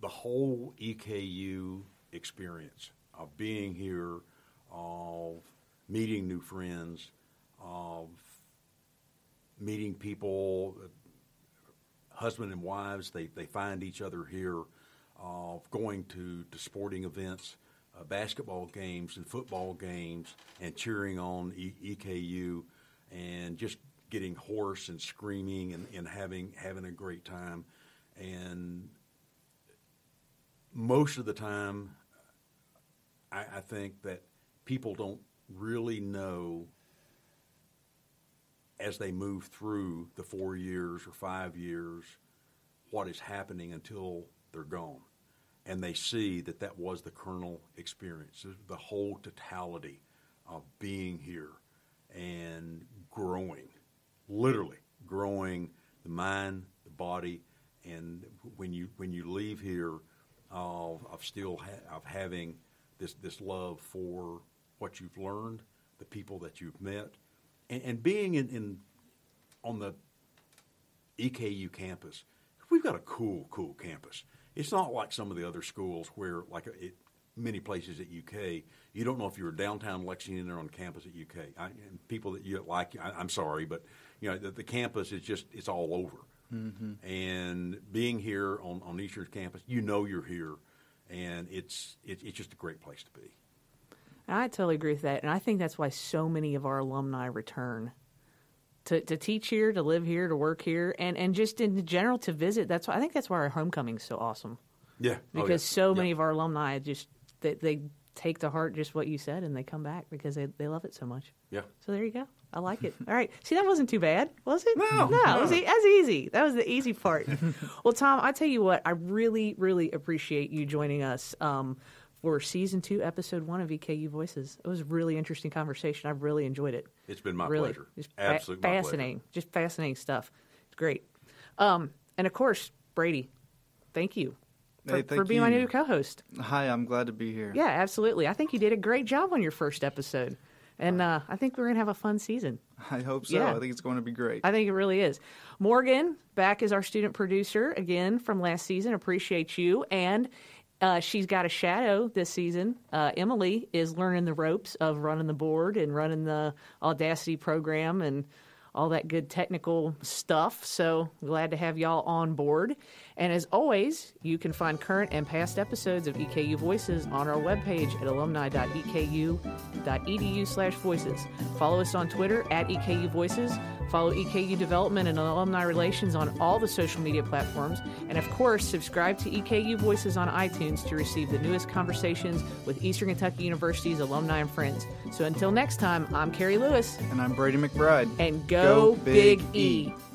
the whole E K U experience of being here, of meeting new friends, of meeting people, husband and wives, they, they find each other here, uh, going to, to sporting events, uh, basketball games and football games, and cheering on e- EKU, and just getting hoarse and screaming and, and having having a great time. And most of the time, I, I think that people don't really know as they move through the four years or five years, what is happening until they're gone. And they see that that was the colonel experience, the whole totality of being here and growing, literally growing the mind, the body, and when you when you leave here, uh, of still ha- of having this, this love for what you've learned, the people that you've met, and being in, in on the E K U campus, we've got a cool, cool campus. It's not like some of the other schools where, like it, many places at U K, you don't know if you're downtown Lexington or on campus at U K. I, and people that you like, I, I'm sorry, but you know the, the campus is just it's all over. Mm-hmm. And being here on, on Eastern's campus, you know you're here, and it's it, it's just a great place to be. I totally agree with that, and I think that's why so many of our alumni return to to teach here, to live here, to work here, and, and just in general to visit. That's why I think that's why our homecoming is so awesome. Yeah, because oh, yeah. so many yeah. of our alumni just they, they take to heart just what you said, and they come back because they they love it so much. Yeah. So there you go. I like it. All right. See, that wasn't too bad, was it? No. No, no. It was, that was easy. That was the easy part. Well, Tom, I tell you what, I really, really appreciate you joining us. Um, for Season two, Episode one of E K U Voices. It was a really interesting conversation. I really enjoyed it. It's been my really. pleasure. Just Absolutely fa- fascinating. Pleasure. Just fascinating stuff. It's great. Um, and, of course, Brady, thank you for, hey, thank for being you. my new co-host. Hi, I'm glad to be here. Yeah, absolutely. I think you did a great job on your first episode. And uh, I think we're going to have a fun season. I hope so. Yeah. I think it's going to be great. I think it really is. Morgan, back as our student producer, again, from last season. Appreciate you. And uh, she's got a shadow this season. Uh, Emily is learning the ropes of running the board and running the Audacity program and all that good technical stuff. So glad to have y'all on board. And as always, you can find current and past episodes of E K U Voices on our webpage at alumni dot E K U dot E D U slash voices. Follow us on Twitter at E K U Voices. Follow E K U Development and Alumni Relations on all the social media platforms. And of course, subscribe to E K U Voices on iTunes to receive the newest conversations with Eastern Kentucky University's alumni and friends. So until next time, I'm Carrie Lewis. And I'm Brady McBride. And go, go Big, Big E. E.